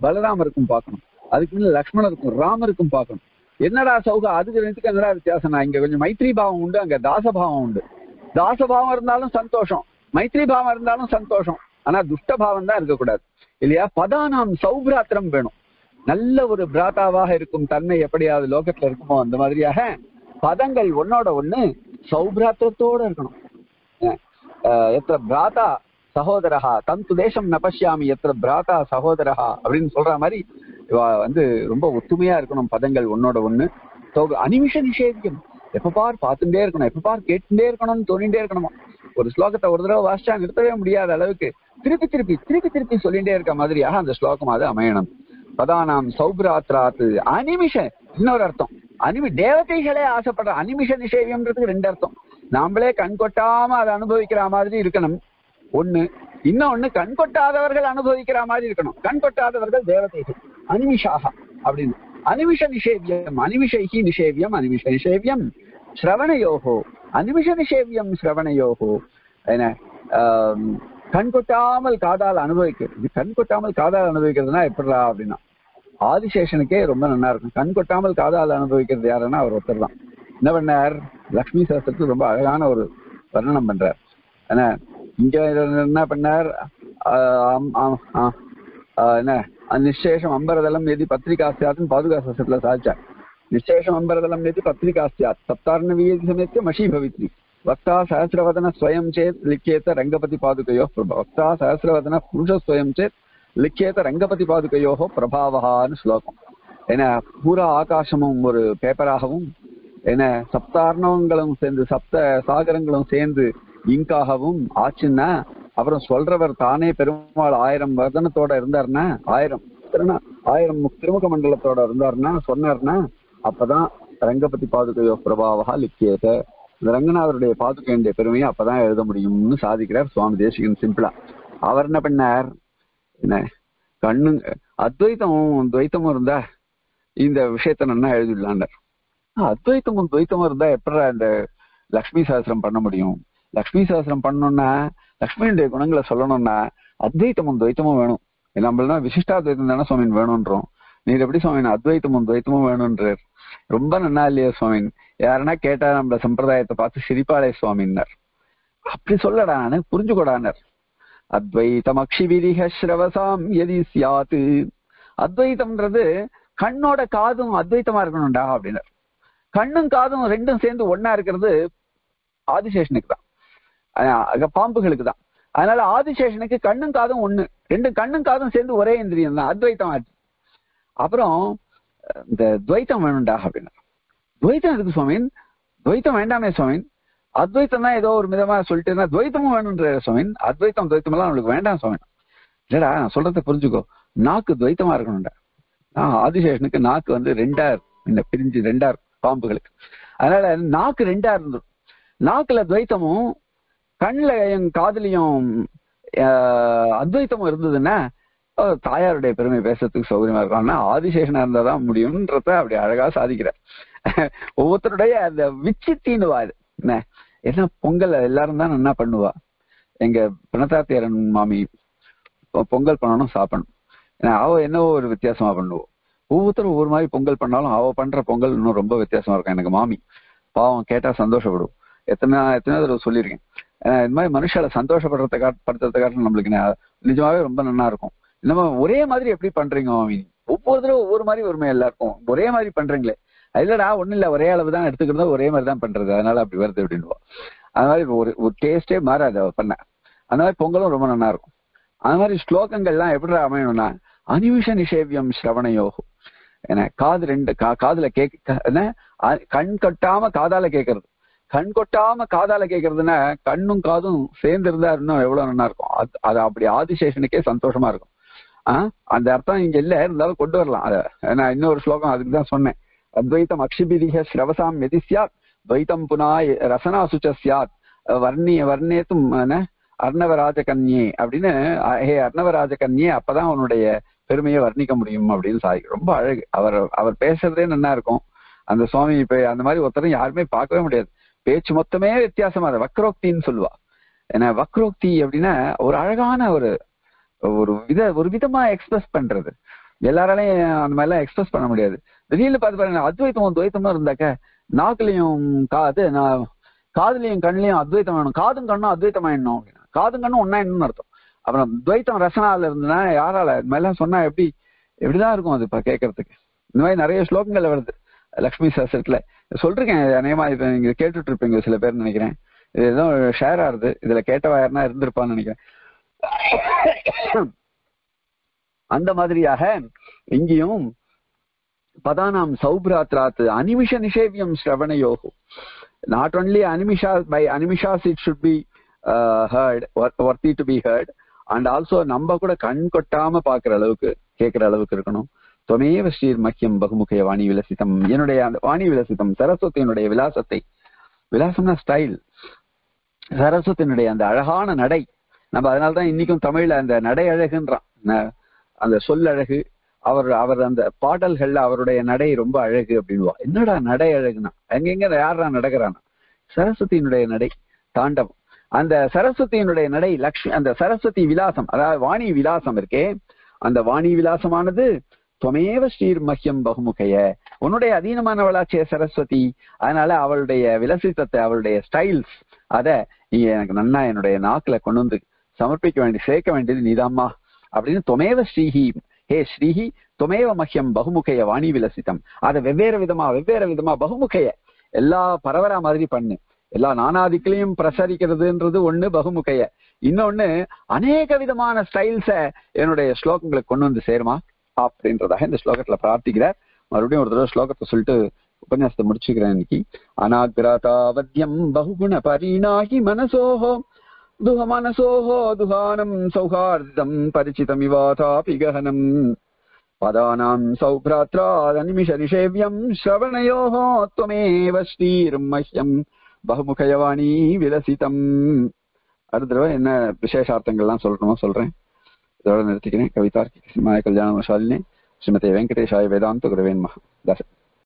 பலராமருக்கும் பாக்கணும். அதுக்கு மேல லக்ஷ்மணருக்கும் ராமருக்கும் பாக்கணும். என்னடா சௌகா அதுக்கு ரெண்டுக்கு என்னடா வித்தியாசம்? இங்க கொஞ்சம் மைத்ரி பாவம் உண்டு அங்க தாசபாவம் உண்டு. தாசபாவம் இருந்தாலும் சந்தோஷம் மைத்ரி பாவம் இருந்தாலும் சந்தோஷம் ஆனா துஷ்ட பாவம் தான் இருக்கக்கூடாது இல்லையா? பதானாம் சௌபிராத்திரம் வேணும். நல்ல ஒரு பிராத்தாவாக இருக்கும் தன்மை எப்படியாவது லோகத்துல இருக்குமோ அந்த மாதிரியாக பதங்கள் ஒன்னோட ஒண்ணு சௌபிராத்திரத்தோட இருக்கணும். எத்த பிராத்தா சகோதரஹா தந்து தேசம் நபஷ்யாமி எத்த பிராத்தா சகோதரஹா அப்படின்னு சொல்ற மாதிரி இவ வந்து ரொம்ப ஒத்துமையா இருக்கணும். பதங்கள் ஒன்னோட ஒண்ணு அனிமிஷ நிஷேதியம் எப்ப பார் பார்த்துட்டே இருக்கணும் எப்ப பார் கேட்டுட்டே இருக்கணும்னு தோணிட்டே இருக்கணுமா? ஒரு ஸ்லோகத்தை ஒரு தடவை வாசிச்சா நிறுத்தவே முடியாத அளவுக்கு திருப்பி திருப்பி திருப்பி திருப்பி சொல்லிட்டே இருக்க மாதிரியாக அந்த ஸ்லோகம் அது அமையணும். பதானாம் சௌபிராத்ராத்து அனிமிஷ இன்னொரு அர்த்தம் அனிமி தேவதைகளே ஆசைப்படுற அனிமிஷ நிஷேவியம்ன்றதுக்கு ரெண்டு அர்த்தம். நாமளே கண்கொட்டாம அதை அனுபவிக்கிற மாதிரி இருக்கணும் ஒண்ணு. இன்னொன்னு கண்கொட்டாதவர்கள் அனுபவிக்கிற மாதிரி இருக்கணும். கண்கொட்டாதவர்கள் தேவதைகள் அனிமிஷாக அப்படின்னு அனிமிஷ நிஷேவியம் அனிமிஷைகி நிஷேவியம் அனிமிஷ நிஷேவியம் ஸ்ரவணயோகோ அனிமிஷ நிஷேவியம் ஸ்ரவணயோகோ என்ன கண் கொட்டாமல் காதால் அனுபவிக்கிறது. கண் கொட்டாமல் காதால் அனுபவிக்கிறதுனா எப்படா அப்படின்னா ஆதிசேஷனுக்கே ரொம்ப நல்லா இருக்கும். கண் கொட்டாமல் காதால் அனுபவிக்கிறது யாருன்னா அவர் ஒருத்தர் தான். என்ன பண்ணார் லக்ஷ்மி சாஸ்திரத்துக்கு ரொம்ப அழகான ஒரு வர்ணனம் பண்றார். ஏன்னா இங்க என்ன பண்ணார் என்ன நிச்சேஷம் அம்பரதளம் எதி பத்திரிகாஸ்தியாத்னு பாதுகா சாஸ்திரத்துல சாதிச்சார். நிச்சேஷம் அம்பரதளம் எதி பத்திரிகாஸ்தியாத் சப்தார்ணவீதி சமயத்து மஷி பவித்ரி வக்தா சஹசிரவதன ஸ்வயம் சேத் லிக்கேத ரங்கபதி பாதுகையோ பிரபா வக்தா சஹசிரவதன புருஷஸ்வயம் சேத் லிக்கேத ரங்கபதி பாதுகையோ பிரபாவகான்னு ஸ்லோகம். ஏன்னா பூரா ஆகாசமும் ஒரு பேப்பராகவும் என்ன சப்தார்ணவங்களும் சேர்ந்து சப்த சாகரங்களும் சேர்ந்து இங்காகவும் ஆச்சுன்னா அப்புறம் சொல்றவர் தானே பெருமாள் ஆயிரம் வர்தனத்தோட இருந்தாருன்னா ஆயிரம் ஆயிரம் திருமுக மண்டலத்தோட இருந்தாருன்னா சொன்னார்னா அப்பதான் ரங்கபதி பாதுகையோ பிரபாவகா லிக்கேத ரங்கநாதருடைய பாதுகையுடைய பெருமையை அப்பதான் எழுத முடியும்னு சாதிக்கிறார் சுவாமி தேசிகன். சிம்பிளா அவர் என்ன பண்ணார் என்ன கண்ணு அத்வைத்தமும் துவைத்தமும் இருந்தா இந்த விஷயத்த நல்லா எழுதிடலான்றார். அத்வைத்தமும் துவைத்தமும் இருந்தா எப்படா இந்த லக்ஷ்மி சாஸ்திரம் பண்ண முடியும்? लक्ष्मी सहस्रम पड़ोना लक्ष्मी गुण सुनना अद्वैतम द्वैतमूँ नाम विशिष्टाद्वैतम स्वामी वेणुम नहीं स्वामी अद्वैतम द्वैतमूँ रोम ना स्वामी यार केटा नम्बर संप्रदायते पात सिरिपाले स्वामी अभी नानकोड़ान अद्वैतम्रवसाम यदि सैत् अद्वैतम कणोड का अद्वैतमा अब कणु का रेडम सर्द आदिशेषनुक पापुदा आदिशेषन कणु का रे कणु का सर्दे इंद्रियम अद्वैतमा द्वैतम वेणुटा अब द्वैतम स्वामी द्वैतमे स्वामी अद्वैतम विधमा द्वैतमूँ वेणुन स्वामी अद्वैतम द्वैतम स्वामी इला ना सुल्को नाक द्वैतमा ना आदिशेषन नाक वो रेडा प्रिंज रेडा पापुना नाक रेडा नाक द्वैतमू कण का अद्वैतमूदा तायारे पेरमे सौकर्यना आदिशेषना मुड़म अब अलग साधिक्रे विचि तीनवा पोंगल एल्लारुम ना पड़वा पिणतारन मामी पोंगल पड़नों सापड़ो और विसमा पड़ो ओर मारे पोंगल पड़ालों पड़े पोंगल इन रोम विसम मामी पाव केटा सन्ोषपड़ एतना एतना चलें इतमी मनुष्य सन्ोषपड़े का पड़ता नम्बर निजमें रोम ना इनमें वरें मारे एप्ली पड़ी मामी ओर मारे वरमे मारे पड़े इलाडा उन्न वरे अलवुदा वरे मारिदा पड़े अभी वर्द अब टेस्टे मारा पड़ अंदमि पोंगल रोम ना अंदमि श्लोक एपड़ा अमयणा अनिमिष निषेव्यम श्रवणयो का कण कटाम कादाल केक कण कटाम कादाल केकना कणु का सर्दा इन एव्लो ना अब आदिशेषन सतोषमा अर्थम इंले को इन श्लोक अद्कु अद्वैतम अक्षिभिः श्रवसाम यदि स्यात् द्वैतम पुनाय रसनासुच स्यात् वर्णे वर्णेतुम अर्णवराजकन्ये अब हे अर्णवराजकन्ये अपदा उन्नुடைய பெருமையை வர்ணிக்க முடியும் அப்படி சாய் ரொம்ப அழகு அவர் அவர் பேசுறதே நல்லா இருக்கும் அந்த சுவாமி அந்த மாதிரி ஒருத்தரும் யாருமே பார்க்கவே முடியாது பேச்சு மொத்தமே வித்தியாசமா இருக்கு வக்ரோக்தின்னு சொல்லுவா என்ன வக்ரோக்தி அப்படினா ஒரு அழகான ஒரு ஒரு வித ஒரு விதமா எக்ஸ்பிரஸ் பண்றது எல்லாராலையும் அந்த மாதிரிலாம் எக்ஸ்பிரஸ் பண்ண முடியாது திடீர்னு பார்த்து பாருங்க அத்வைத்தமும் துவைத்தமும் இருந்தாக்க நாக்குலையும் காது காதுலையும் கண்ணிலையும் அத்வைத்தம் வேணும் காதும் கண்ணும் அத்வைத்தமாயிடணும் அப்படின்னா காதும் கண்ணும் ஒன்னாயிடணும்னு அர்த்தம் அப்புறம் துவைத்தம் ரசனால இருந்ததுன்னா யாரால இந்த மாதிரிலாம் சொன்னா எப்படி எப்படிதான் இருக்கும் அது இப்போ கேட்கறதுக்கு இந்த மாதிரி நிறைய ஸ்லோகங்கள் வருது லக்ஷ்மி சஹஸ்ரத்துல சொல்றேன் அநேகமா இப்போ நீங்க கேட்டுட்டு இருப்பீங்க சில பேர் நினைக்கிறேன் இது ஏதோ ஷேர் ஆகுது இதுல கேட்டவா யாருன்னா இருந்திருப்பான்னு நினைக்கிறேன் அந்த மாதிரியாக இங்கேயும் பதானாம் சௌப்ராத்ராத் அனிமிஷ நிஷேவியம் ஸ்ரவணயோஹு not only animisha by animishas it should be uh, heard worthy to be heard and also நம்ம கூட கண் கொட்டாம பார்க்குற அளவுக்கு கேக்குற அளவுக்கு இருக்கணும் தமேவ ஸ்ரீர் மக்கியம் பகுமுகய வாணி விலசிதம் என்னுடைய அந்த வாணி விலசிதம் சரஸ்வதியினுடைய விலாசத்தை விலாசம்னா ஸ்டைல் சரஸ்வதியினுடைய அந்த அழகான நடை நம்ம அதனால தான் இன்னைக்கும் தமிழ்ல அந்த நடை அழகுன்றான் அந்த சொல் அழகு அவர் அவர் அந்த பாடல்கள்ல அவருடைய நடை ரொம்ப அழகு அப்படின்வா என்னடா நடை அழகுனா எங்கெங்க யாரா நடக்கிறானா சரஸ்வதியினுடைய நடை தாண்டவம் அந்த சரஸ்வதியினுடைய நடை லக்ஷ்மி அந்த சரஸ்வதி விலாசம் அதாவது வாணி விலாசம் இருக்கே அந்த வாணி விலாசமானது துவமேவ ஸ்ரீர் மஹ்யம் பகுமுகைய உன்னுடைய அதீனமானவளாச்சே சரஸ்வதி அதனால அவளுடைய விலசித்தத்தை அவளுடைய ஸ்டைல்ஸ் அதை நீ எனக்கு நன்னா என்னுடைய நாக்குல கொண்டு வந்து சமர்ப்பிக்க வேண்டிய சேர்க்க வேண்டியது நீதாம்மா அப்படின்னு துவமேவ ஸ்ரீஹி हे श्रीहि त्वमेव मह्यं बहुमुखय वाणी विलसितम अद वेव्वेर विधमा वेव्वेर विधमा बहुमुखय एल्ला परवरा मादिरी पन्नु एल्ला नानादिक्कलैयुम प्रसरिक्किरदुन्றது ஒண்ணு बहुमुखय இன்னொன்னு अनेक விதமான ஸ்டைல்ஸ் என்னோட ஸ்லோகங்களுக்கு கொண்டு வந்து சேருமா அப்படின்றதாக இந்த ஸ்லோகத்துல பிரார்த்திக்கிறார் மறுபடியும் ஒரு தடவை ஸ்லோகத்தை சொல்லிட்டு உபன்யாசத்தை முடிச்சுக்கிறேன் இன்னைக்கு அநாக்ரதாவத்யம் बहुगुण परिणाहि मनसोः दुह मनसोहो दुहानं सौहार्दं परिचितमिवाथापि गहनं पदानां सौभ्रात्रादनिमिष निषेव्यं श्रवणयोः त्वमेव श्रीर् मह्यं बहुमुखयवाणी विलसितं அடுத்து என்ன விசேஷார்த்தங்கள்லாம் சொல்லணுமா சொல்றேன் இதோட நிறுத்திக்கிறேன் கவிதார்க்கி சிம்மாய கல்யாண மசாலினி ஸ்ரீமதி வெங்கடேஷாய வேதாந்த குருவே நமஹ.